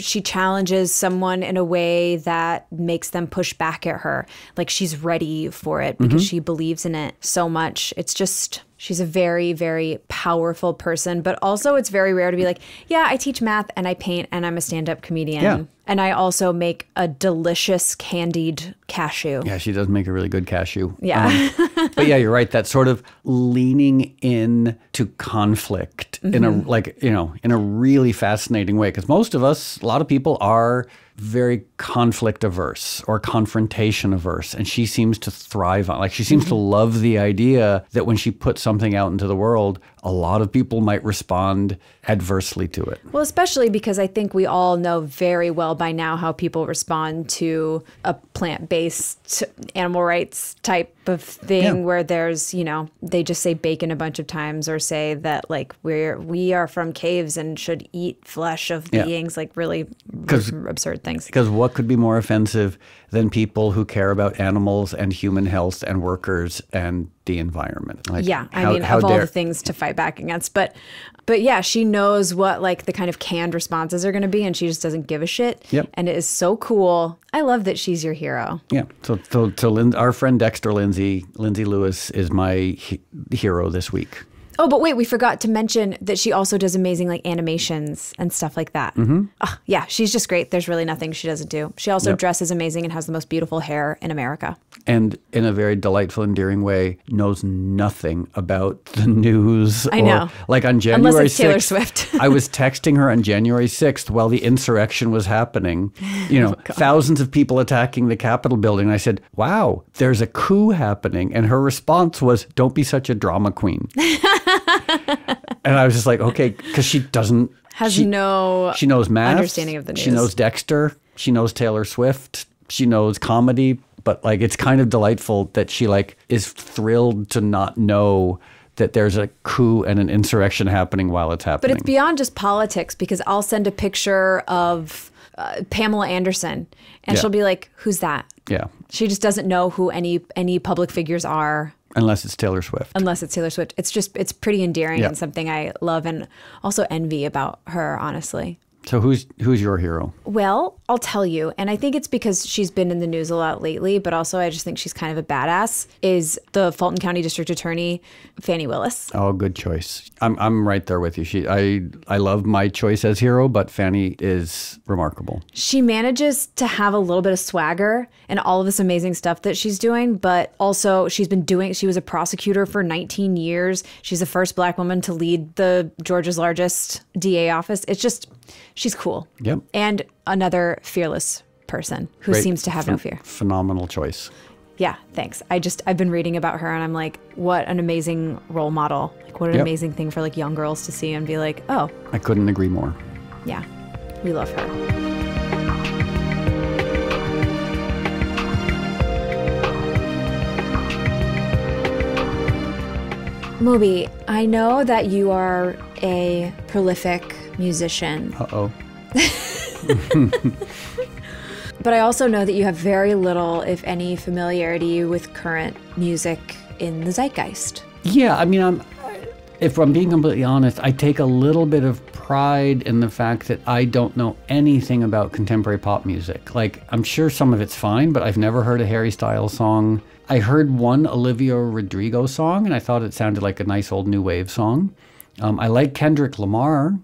she challenges someone in a way that makes them push back at her. Like she's ready for it because she believes in it so much. It's just, she's a very, very powerful person. But also it's very rare to be like, yeah, I teach math and I paint and I'm a stand-up comedian. Yeah. And I also make a delicious candied cashew. Yeah, she does make a really good cashew. Yeah. But yeah, you're right. That sort of leaning in to conflict in a, like, you know, in a really fascinating way. Because most of us, a lot of people are very conflict averse or confrontation averse. And she seems to thrive on, like she seems to love the idea that when she puts something out into the world, a lot of people might respond adversely to it. Well, especially because I think we all know very well by now how people respond to a plant-based animal rights type of thing where there's, you know, they just say bacon a bunch of times or say that like we are from caves and should eat flesh of beings, like really absurd things. Because what could be more offensive than people who care about animals and human health and workers and the environment? Like, yeah, I mean, of all the things to fight back against. But yeah, she knows what like the kind of canned responses are going to be, and she just doesn't give a shit. Yep. And it is so cool. I love that she's your hero. Yeah. So our friend Dexter Lindsay Lewis is my hero this week. Oh, but wait, we forgot to mention that she also does amazing like animations and stuff like that. Oh, yeah, she's just great. There's really nothing she doesn't do. She also dresses amazing and has the most beautiful hair in America. And in a very delightful, endearing way, knows nothing about the news. I know. Like on January 6th. Unless it's Taylor Swift. I was texting her on January 6th while the insurrection was happening. You know, thousands of people attacking the Capitol building. And I said, wow, there's a coup happening. And her response was, don't be such a drama queen. And I was just like, okay, because she doesn't. She knows math. Understanding of the news. She knows Dexter. She knows Taylor Swift. She knows comedy. But like, it's kind of delightful that she like is thrilled to not know that there's a coup and an insurrection happening while it's happening. But it's beyond just politics, because I'll send a picture of Pamela Anderson and she'll be like, who's that? Yeah. She just doesn't know who any public figures are. Unless it's Taylor Swift. Unless it's Taylor Swift. It's just, it's pretty endearing and something I love and also envy about her, honestly. So who's your hero? Well, I'll tell you, and I think it's because she's been in the news a lot lately, but also I just think she's kind of a badass, is the Fulton County District Attorney, Fannie Willis. Oh, good choice. I'm right there with you. I love my choice as hero, but Fannie is remarkable. She manages to have a little bit of swagger and all of this amazing stuff that she's doing, but also she was a prosecutor for 19 years. She's the first Black woman to lead the Georgia's largest DA office. It's just... she's cool. Yep. And another fearless person who seems to have no fear. Phenomenal choice. Yeah, thanks. I've been reading about her and I'm like, what an amazing role model. Like, what an amazing thing for like young girls to see and be like, oh. I couldn't agree more. Yeah, we love her. Moby, I know that you are a prolific musician. Uh-oh. But I also know that you have very little, if any, familiarity with current music in the zeitgeist. Yeah, I mean, if I'm being completely honest, I take a little bit of pride in the fact that I don't know anything about contemporary pop music. Like, I'm sure some of it's fine, but I've never heard a Harry Styles song. I heard one Olivia Rodrigo song, and I thought it sounded like a nice old new wave song. I like Kendrick Lamar,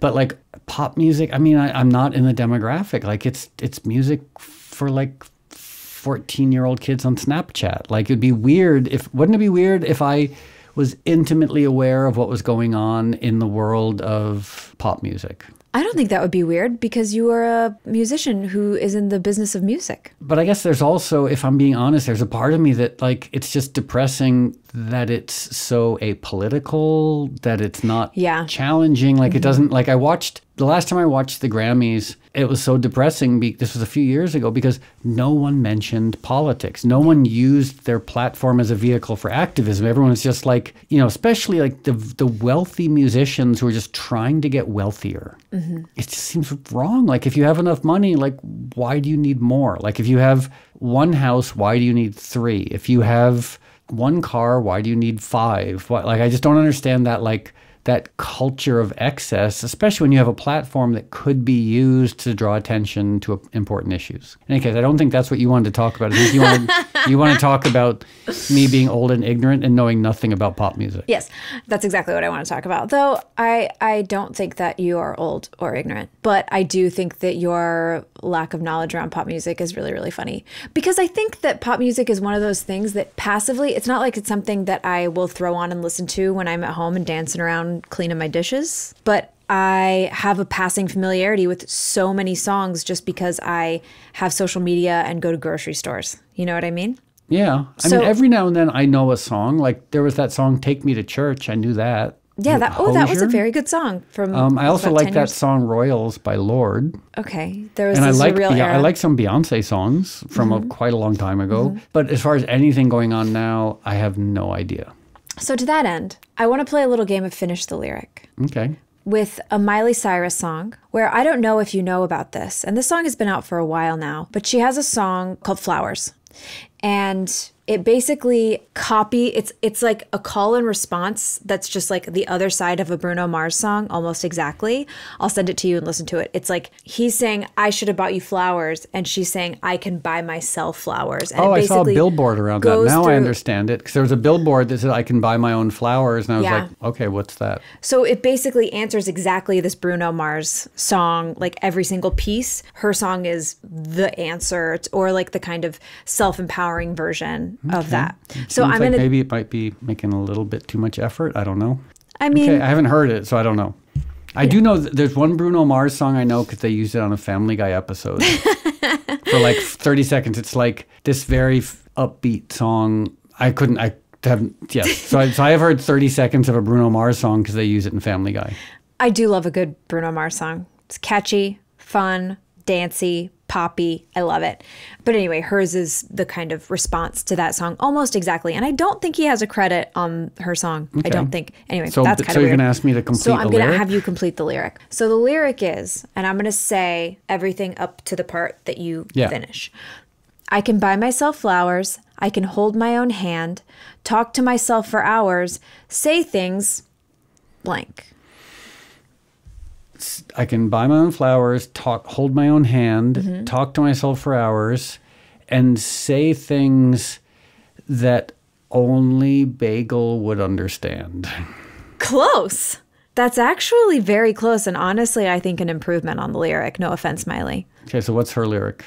but like pop music, I mean, I'm not in the demographic. Like, it's music for like 14-year-old kids on Snapchat. Like, it'd be weird if, wouldn't it be weird if I was intimately aware of what was going on in the world of pop music? I don't think that would be weird because you are a musician who is in the business of music. But I guess there's also, if I'm being honest, there's a part of me that like, it's just depressing that it's so apolitical, that it's not challenging. Like it doesn't, like the last time I watched the Grammys, it was so depressing. This was a few years ago because no one mentioned politics. No one used their platform as a vehicle for activism. Everyone was just like, you know, especially like the wealthy musicians who are just trying to get wealthier. It just seems wrong. Like if you have enough money, like why do you need more? Like if you have one house, why do you need three? If you have one car, why do you need five? Like I just don't understand that like that culture of excess, especially when you have a platform that could be used to draw attention to important issues. In any case, I don't think that's what you wanted to talk about. I think you want to talk about me being old and ignorant and knowing nothing about pop music. Yes, that's exactly what I want to talk about. Though I don't think that you are old or ignorant, but I do think that your lack of knowledge around pop music is really, really funny. Because I think that pop music is one of those things that passively, it's not like it's something that I will throw on and listen to when I'm at home and dancing around cleaning my dishes, but I have a passing familiarity with so many songs just because I have social media and go to grocery stores. You know what I mean? Yeah. I mean, every now and then I know a song. Like there was that song, Take Me to Church. I knew that. Yeah. That was a very good song. From I also like that song, Royals by Lorde. Okay. There was this surreal era. I like some Beyonce songs from quite a long time ago. But as far as anything going on now, I have no idea. So to that end, I want to play a little game of Finish the Lyric. Okay. With a Miley Cyrus song where I don't know if you know about this. And this song has been out for a while now, but she has a song called Flowers. And it basically it's like a call and response that's just like the other side of a Bruno Mars song almost exactly. I'll send it to you and listen to it. It's like he's saying, I should have bought you flowers. And she's saying, I can buy myself flowers. And oh, I saw a billboard around that. Now I understand it. Because there was a billboard that said, I can buy my own flowers. And I was like, okay, what's that? So it basically answers exactly this Bruno Mars song, like every single piece. Her song is the answer or like the kind of self-empowering version of that. So I'm gonna, maybe it might be making a little bit too much effort. I don't know. I mean, I haven't heard it, so I don't know. I do know there's one Bruno Mars song I know because they used it on a Family Guy episode for like 30 seconds. It's like this very upbeat song. So I've heard 30 seconds of a Bruno Mars song because they use it in Family Guy. I do love a good Bruno Mars song. It's catchy, fun, dancey, poppy. I love it. But anyway, hers is the kind of response to that song almost exactly. And I don't think he has a credit on her song. Okay. I don't think. Anyway, so that's kind of weird. So you're going to ask me to complete the lyric? So I'm going to have you complete the lyric. So the lyric is, and I'm going to say everything up to the part that you finish. I can buy myself flowers. I can hold my own hand. Talk to myself for hours. Say things blank. I can buy my own flowers, talk, hold my own hand, mm-hmm. talk to myself for hours, and say things that only Bagel would understand. Close. That's actually very close, and honestly, I think an improvement on the lyric. No offense, Miley. Okay, so what's her lyric?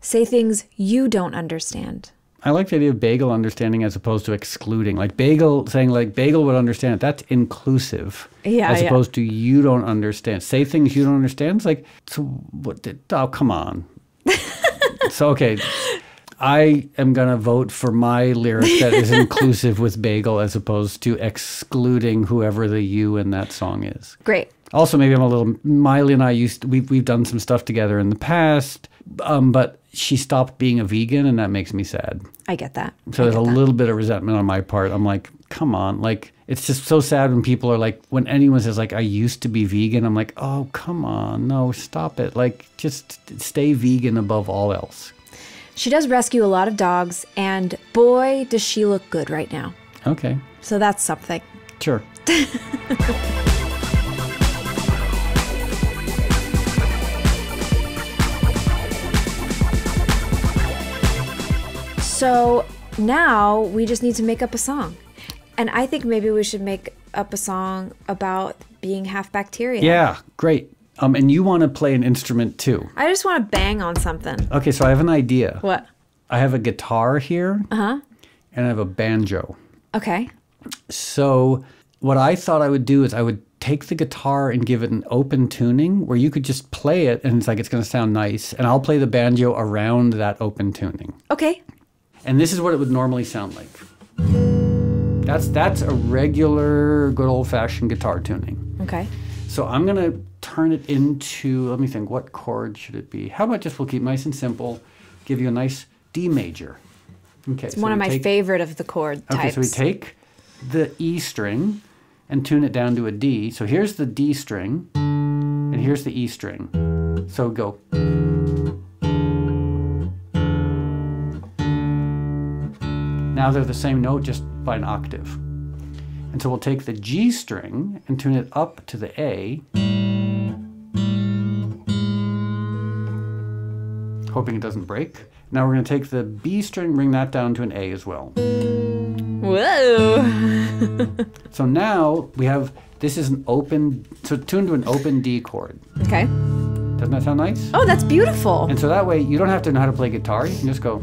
Say things you don't understand. I like the idea of Bagel understanding as opposed to excluding. Like Bagel saying like Bagel would understand. That's inclusive. Yeah, as opposed to you don't understand. Say things you don't understand. It's like, so what, oh, come on. So, okay, I am going to vote for my lyric that is inclusive with Bagel as opposed to excluding whoever the you in that song is. Great. Also, maybe I'm a little, Miley and I used to, we've done some stuff together in the past, but she stopped being a vegan, and that makes me sad. I get that. So there's a little bit of resentment on my part. I'm like, come on. Like, it's just so sad when people are like, when anyone says like, I used to be vegan, I'm like, oh, come on. No, stop it. Like, just stay vegan above all else. She does rescue a lot of dogs, and boy, does she look good right now. Okay. So that's something. Sure. So now we just need to make up a song. And I think maybe we should make up a song about being half bacteria. Yeah, great. And you want to play an instrument too. I just want to bang on something. Okay, so I have an idea. What? I have a guitar here. Uh-huh. And I have a banjo. Okay. So what I thought I would do is I would take the guitar and give it an open tuning where you could just play it and it's like it's going to sound nice. And I'll play the banjo around that open tuning. Okay. And this is what it would normally sound like. That's a regular, good old-fashioned guitar tuning. Okay. So I'm going to turn it into, let me think, what chord should it be? How about just we'll keep nice and simple, give you a nice D major. Okay. It's so one of my favorite of the chord types. Okay, so we take the E string and tune it down to a D. So here's the D string, and here's the E string. So go. Now they're the same note, just by an octave. And so we'll take the G string and tune it up to the A, hoping it doesn't break. Now we're going to take the B string, bring that down to an A as well. Whoa! So now we have, this is an open, so tuned to an open D chord. Okay. Doesn't that sound nice? Oh, that's beautiful. And so that way you don't have to know how to play guitar, you can just go.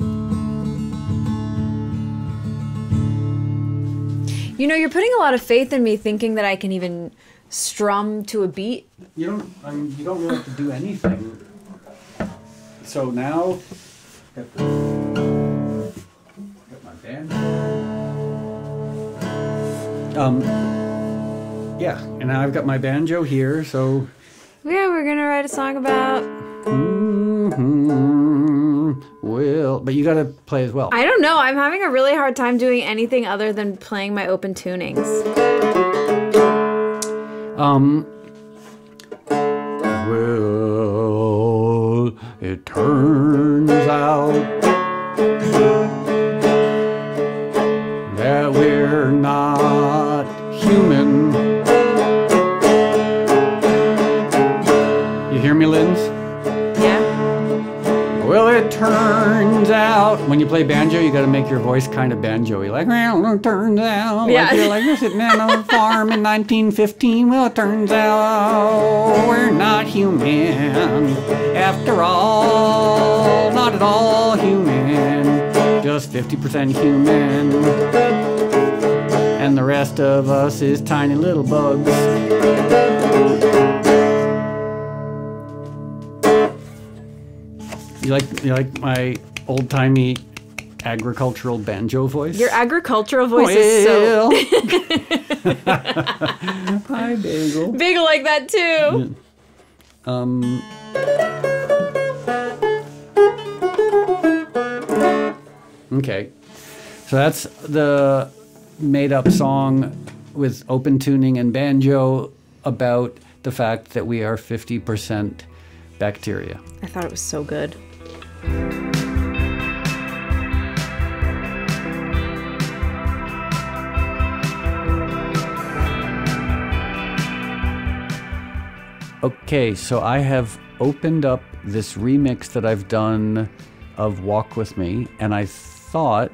You know, you're putting a lot of faith in me thinking that I can even strum to a beat. You don't really have to do anything. So now, I've got my band. Yeah, and now I've got my banjo here, so. Yeah, we're gonna write a song about. Will, but you gotta play as well. I don't know. I'm having a really hard time doing anything other than playing my open tunings. Well, it turns out that we're not human. You hear me, Linz? Well, it turns out, when you play banjo, you gotta make your voice kind of banjo-y. Like, well, it turns out, yeah. Like you're like, we're sitting on a farm in 1915. Well, it turns out, we're not human. After all, not at all human. Just 50% human. And the rest of us is tiny little bugs. You like my old-timey agricultural banjo voice? Your agricultural voice is so... Hi, Bagel. Bagel like that, too. Okay. So that's the made-up song with open tuning and banjo about the fact that we are 50% bacteria. I thought it was so good. Okay, so I have opened up this remix that I've done of Walk With Me, and I thought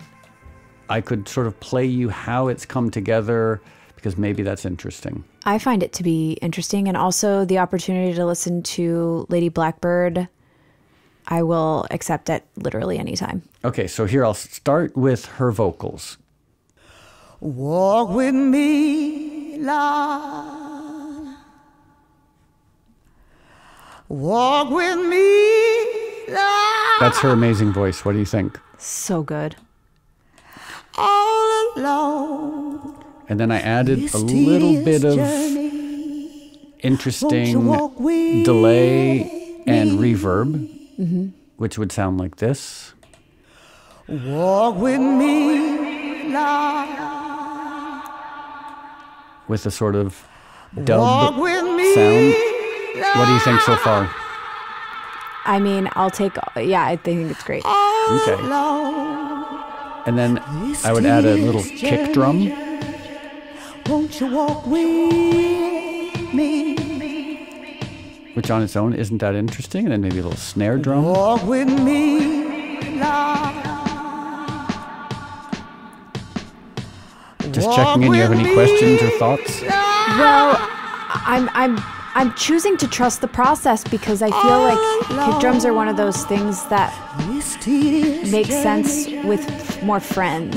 I could sort of play you how it's come together, because maybe that's interesting. I find it to be interesting, and also the opportunity to listen to Lady Blackbird, I will accept at literally any time. Okay, so here I'll start with her vocals. Walk with me, love. Walk with me, love. That's her amazing voice. What do you think? So good. All alone. And then I added a little bit of interesting delay and reverb. Mm-hmm. Which would sound like this. Walk with me, love. With a sort of dub sound. What do you think so far? I mean, I'll take, yeah, I think it's great. Okay. And then I would add a little kick drum. Won't you walk with me? Which on its own isn't that interesting, and then maybe a little snare drum. Walk with me, love. Just checking in. Do you have any questions or thoughts? Well, I'm choosing to trust the process, because I feel like kick drums are one of those things that makes sense with more friends.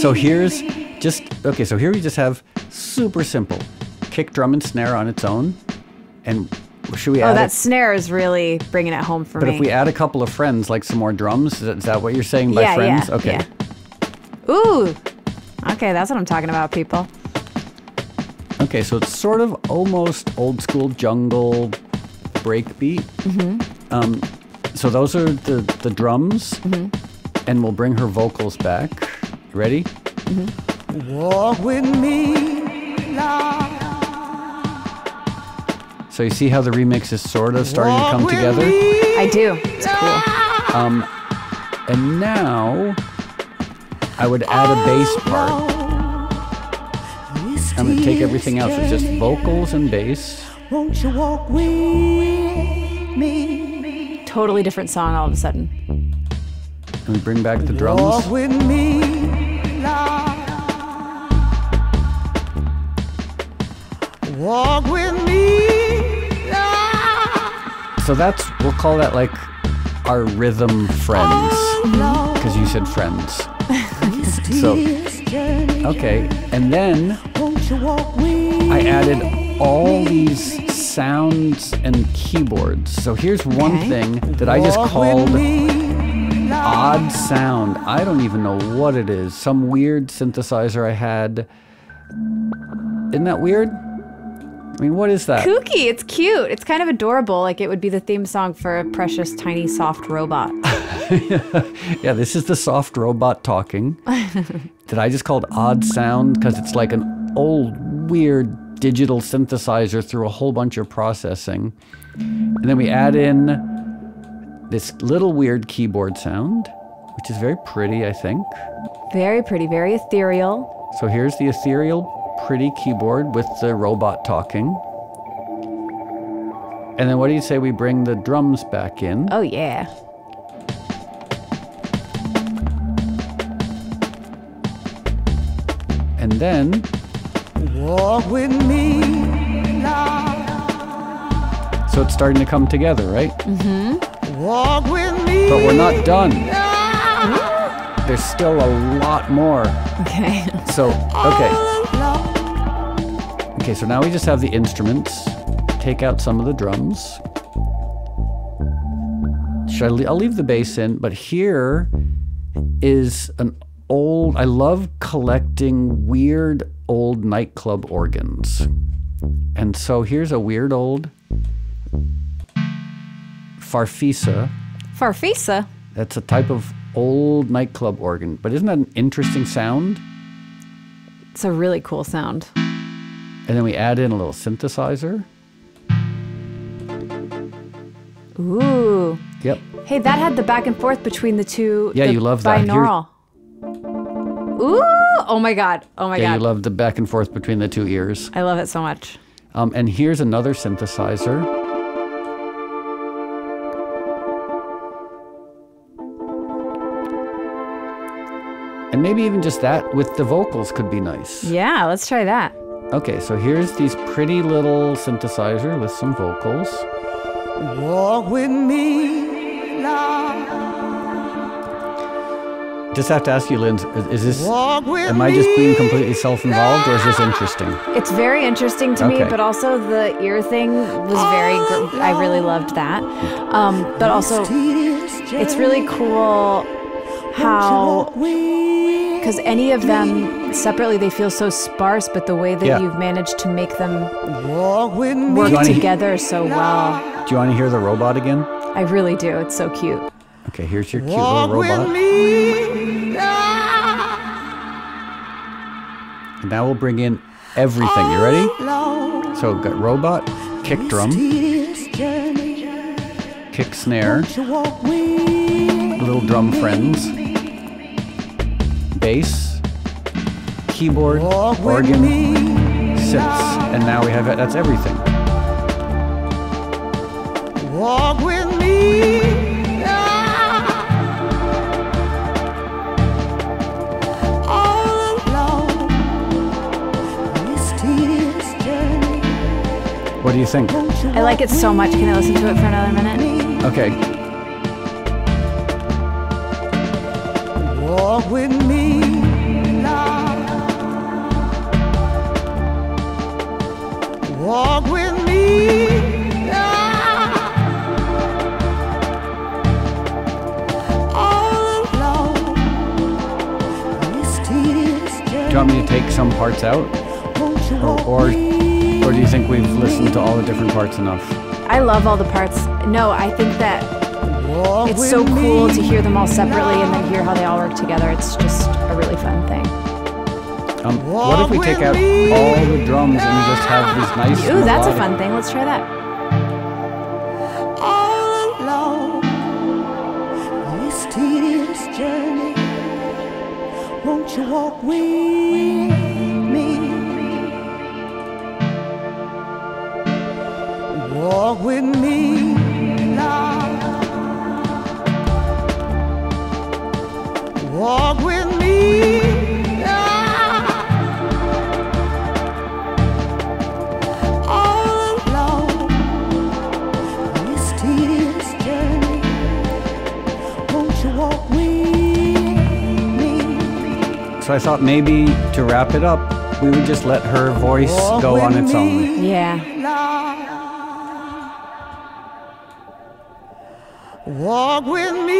So here's just okay. So here we just have super simple. Kick, drum, and snare on its own, and should we add? Oh, that snare is really bringing it home for me. But if we add a couple of friends, like some more drums, is that what you're saying by friends? Yeah, okay. Yeah. Ooh, okay, that's what I'm talking about, people. Okay, so it's sort of almost old school jungle breakbeat. Mm-hmm. So those are the drums, mm-hmm. and we'll bring her vocals back. Ready? Mm-hmm. Walk with me, love. So you see how the remix is sort of starting to come together? I do. It's cool. And now I would add a bass part. I'm going to take everything else. It's just vocals and bass. Won't you walk with me? Totally different song all of a sudden. And we bring back the drums. Walk with me, love. Walk with me. So that's, we'll call that like our rhythm friends, because you said friends. So, okay, and then I added all these sounds and keyboards. So here's one thing that I just called odd sound. I don't even know what it is. Some weird synthesizer I had. Isn't that weird? I mean, what is that? Kooky. It's cute. It's kind of adorable. Like it would be the theme song for a precious, tiny, soft robot. Yeah, this is the soft robot talking that I just called odd sound, because it's like an old, weird digital synthesizer through a whole bunch of processing. And then we add in this little weird keyboard sound, which is very pretty, I think. Very pretty, very ethereal. So here's the ethereal pretty keyboard with the robot talking. And then what do you say we bring the drums back in? Oh yeah. And then walk with me, love. So it's starting to come together, right? Mm-hmm. Walk with me. But we're not done. Love. There's still a lot more. Okay. So, okay. Okay, so now we just have the instruments. Take out some of the drums. I'll leave the bass in, but here is an old... I love collecting weird old nightclub organs. And so here's a weird old farfisa. Farfisa? That's a type of old nightclub organ. But isn't that an interesting sound? It's a really cool sound. And then we add in a little synthesizer. Ooh. Yep. Hey, that had the back and forth between the two. Yeah, you love that. Binaural. Ooh. Oh my God. Oh my God. Yeah, you love the back and forth between the two ears. I love it so much. And here's another synthesizer. And maybe even just that with the vocals could be nice. Yeah, let's try that. Okay, so here's these pretty little synthesizer with some vocals. Walk with me, love. Just have to ask you, Lynn, is this, am I just being completely self-involved, or is this interesting? It's very interesting to me, but also the ear thing was very, I really loved that. But also, it's really cool how, because any of them separately, they feel so sparse, but the way that you've managed to make them work together so well. Do you want to hear the robot again? I really do. It's so cute. Okay, here's your cute little robot. And now we'll bring in everything. You ready? So we've got robot, kick drum, kick snare, little drum friends, bass, keyboard, organ, synths, and now we have it. That's everything. Walk with me. All alone, this tedious journey. What do you think? I like it so much. Can I listen to it for another minute? Okay. Walk with me, love. Walk with me, love. All alone, this tedious journey. Do you want me to take some parts out? Or do you think we've listened to all the different parts enough? I love all the parts. No, I think that it's so cool to hear them all separately and then hear how they all work together. It's just a really fun thing. What if we take out all the drums and we just have these nice melodic... Ooh, that's a fun thing. Let's try that. All alone, this tedious journey. Won't you walk with me? Walk with me. Walk with me. All alone, this tedious journey. Won't you walk with me? So I thought maybe to wrap it up, we would just let her voice go on its own. Yeah. Walk with me.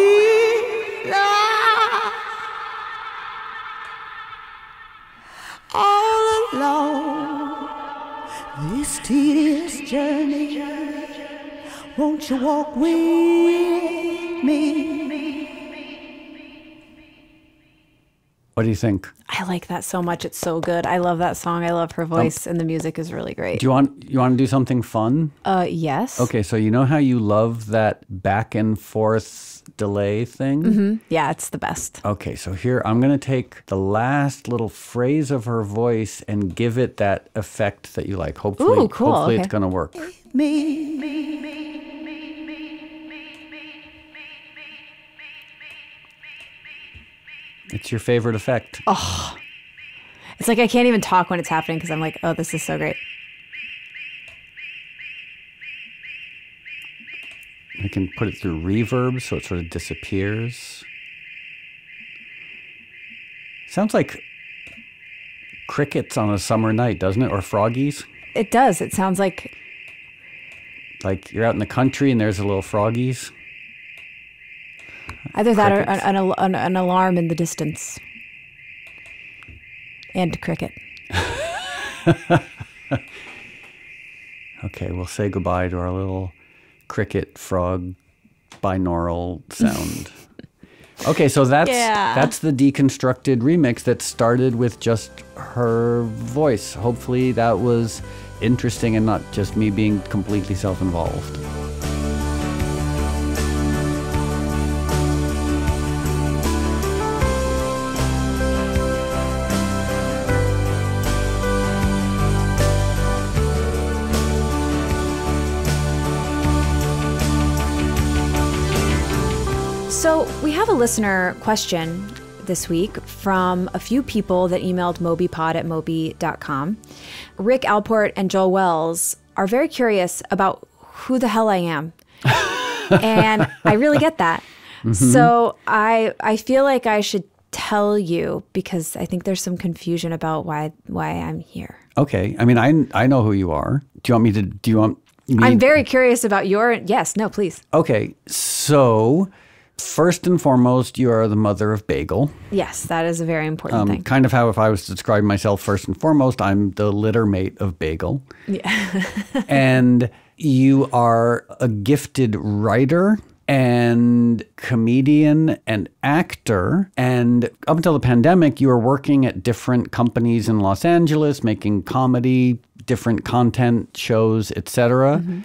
All alone, this tedious journey, won't you walk with me? What do you think? I like that so much. It's so good. I love that song. I love her voice, and the music is really great. Do you want to do something fun? Yes. Okay, so you know how you love that back and forth delay thing? Mm-hmm. Yeah, it's the best. Okay, so here I'm going to take the last little phrase of her voice and give it that effect that you like. Hopefully, ooh, cool. Hopefully it's going to work. It's your favorite effect. Oh, it's like I can't even talk when it's happening because I'm like, oh, this is so great. I can put it through reverb so it sort of disappears. Sounds like crickets on a summer night, doesn't it? Or froggies? It does. It sounds like... like you're out in the country and there's a little froggies. Either that or an alarm in the distance. And cricket. Okay, we'll say goodbye to our little... cricket, frog, binaural sound. Okay, so that's the deconstructed remix that started with just her voice. Hopefully that was interesting and not just me being completely self-involved. So we have a listener question this week from a few people that emailed MobyPod@moby.com. Rick Alport and Joel Wells are very curious about who the hell I am. And I really get that. Mm-hmm. So I feel like I should tell you, because I think there's some confusion about why I'm here. Okay. I mean, I know who you are. Do you want me to, I'm very curious about your, yes, no, please. Okay. So first and foremost, you are the mother of bagel. Yes, that is a very important thing. Kind of how if I was to describe myself first and foremost, I'm the litter mate of bagel. Yeah. And you are a gifted writer and comedian and actor. And up until the pandemic, you were working at different companies in Los Angeles, making comedy, different content shows, etc. Mm-hmm.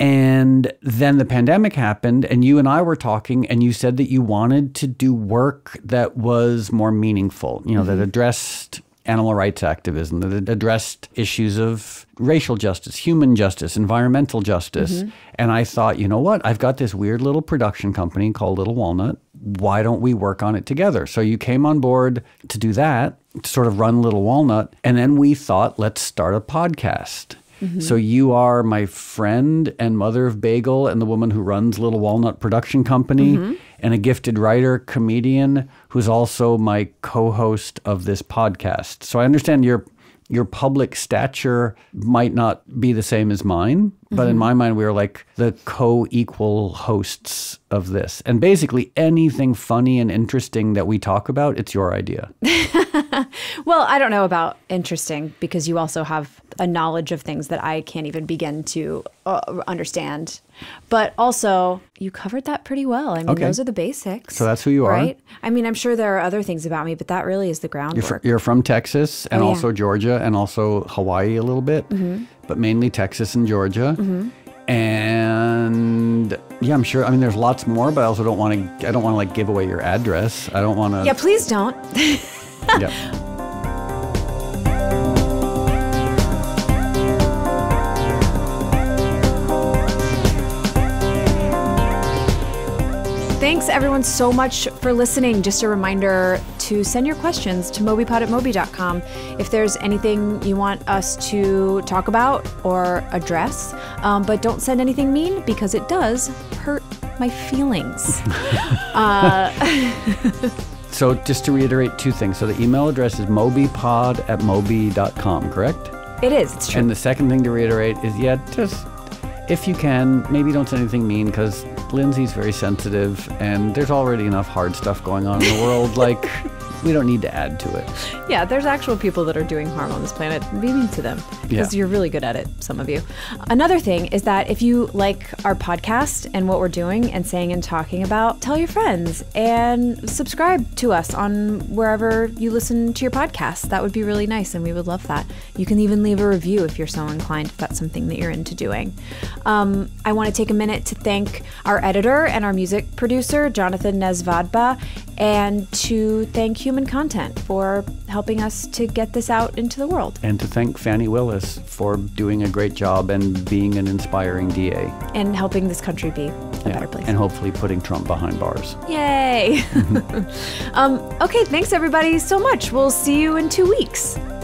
And then the pandemic happened, and you and I were talking, and you said that you wanted to do work that was more meaningful, you know, mm-hmm. that addressed animal rights activism, that addressed issues of racial justice, human justice, environmental justice. Mm-hmm. And I thought, you know what? I've got this weird little production company called Little Walnut. Why don't we work on it together? So you came on board to do that, to sort of run Little Walnut. And then we thought, let's start a podcast. Mm-hmm. So you are my friend and mother of bagel and the woman who runs Little Walnut Production Company, mm-hmm. and a gifted writer, comedian, who's also my co-host of this podcast. So I understand your public stature might not be the same as mine, but mm-hmm. in my mind, we are like the co-equal hosts of this. And basically anything funny and interesting that we talk about, it's your idea. Well, I don't know about interesting, because you also have a knowledge of things that I can't even begin to understand. But also, you covered that pretty well. I mean, okay. Those are the basics. So that's who you are. Right? I mean, I'm sure there are other things about me, but that really is the groundwork. You're from Texas and also Georgia and also Hawaii a little bit, mm-hmm. but mainly Texas and Georgia. Mm-hmm. And yeah, I'm sure, I mean, there's lots more, but I also don't want to like give away your address. I don't want to. Yeah, please don't. Yeah. Thanks, everyone, so much for listening. Just a reminder to send your questions to MobyPod@moby.com. If there's anything you want us to talk about or address, but don't send anything mean, because it does hurt my feelings. So just to reiterate two things. So the email address is MobyPod@moby.com, correct? It is. It's true. And the second thing to reiterate is, yeah, just if you can, maybe don't say anything mean, because Lindsay's very sensitive and there's already enough hard stuff going on in the world. Like, we don't need to add to it. Yeah, there's actual people that are doing harm on this planet. Be mean to them, because you're really good at it, some of you. Another thing is that if you like our podcast and what we're doing and saying and talking about, tell your friends and subscribe to us on wherever you listen to your podcast. That would be really nice, and we would love that. You can even leave a review if you're so inclined, if that's something that you're into doing. I want to take a minute to thank our editor and our music producer, Jonathan Nezvadba, and to thank Human Content for helping us to get this out into the world. And to thank Fannie Willis for doing a great job and being an inspiring DA. And helping this country be a better place. And hopefully putting Trump behind bars. Yay! Okay, thanks everybody so much. We'll see you in 2 weeks.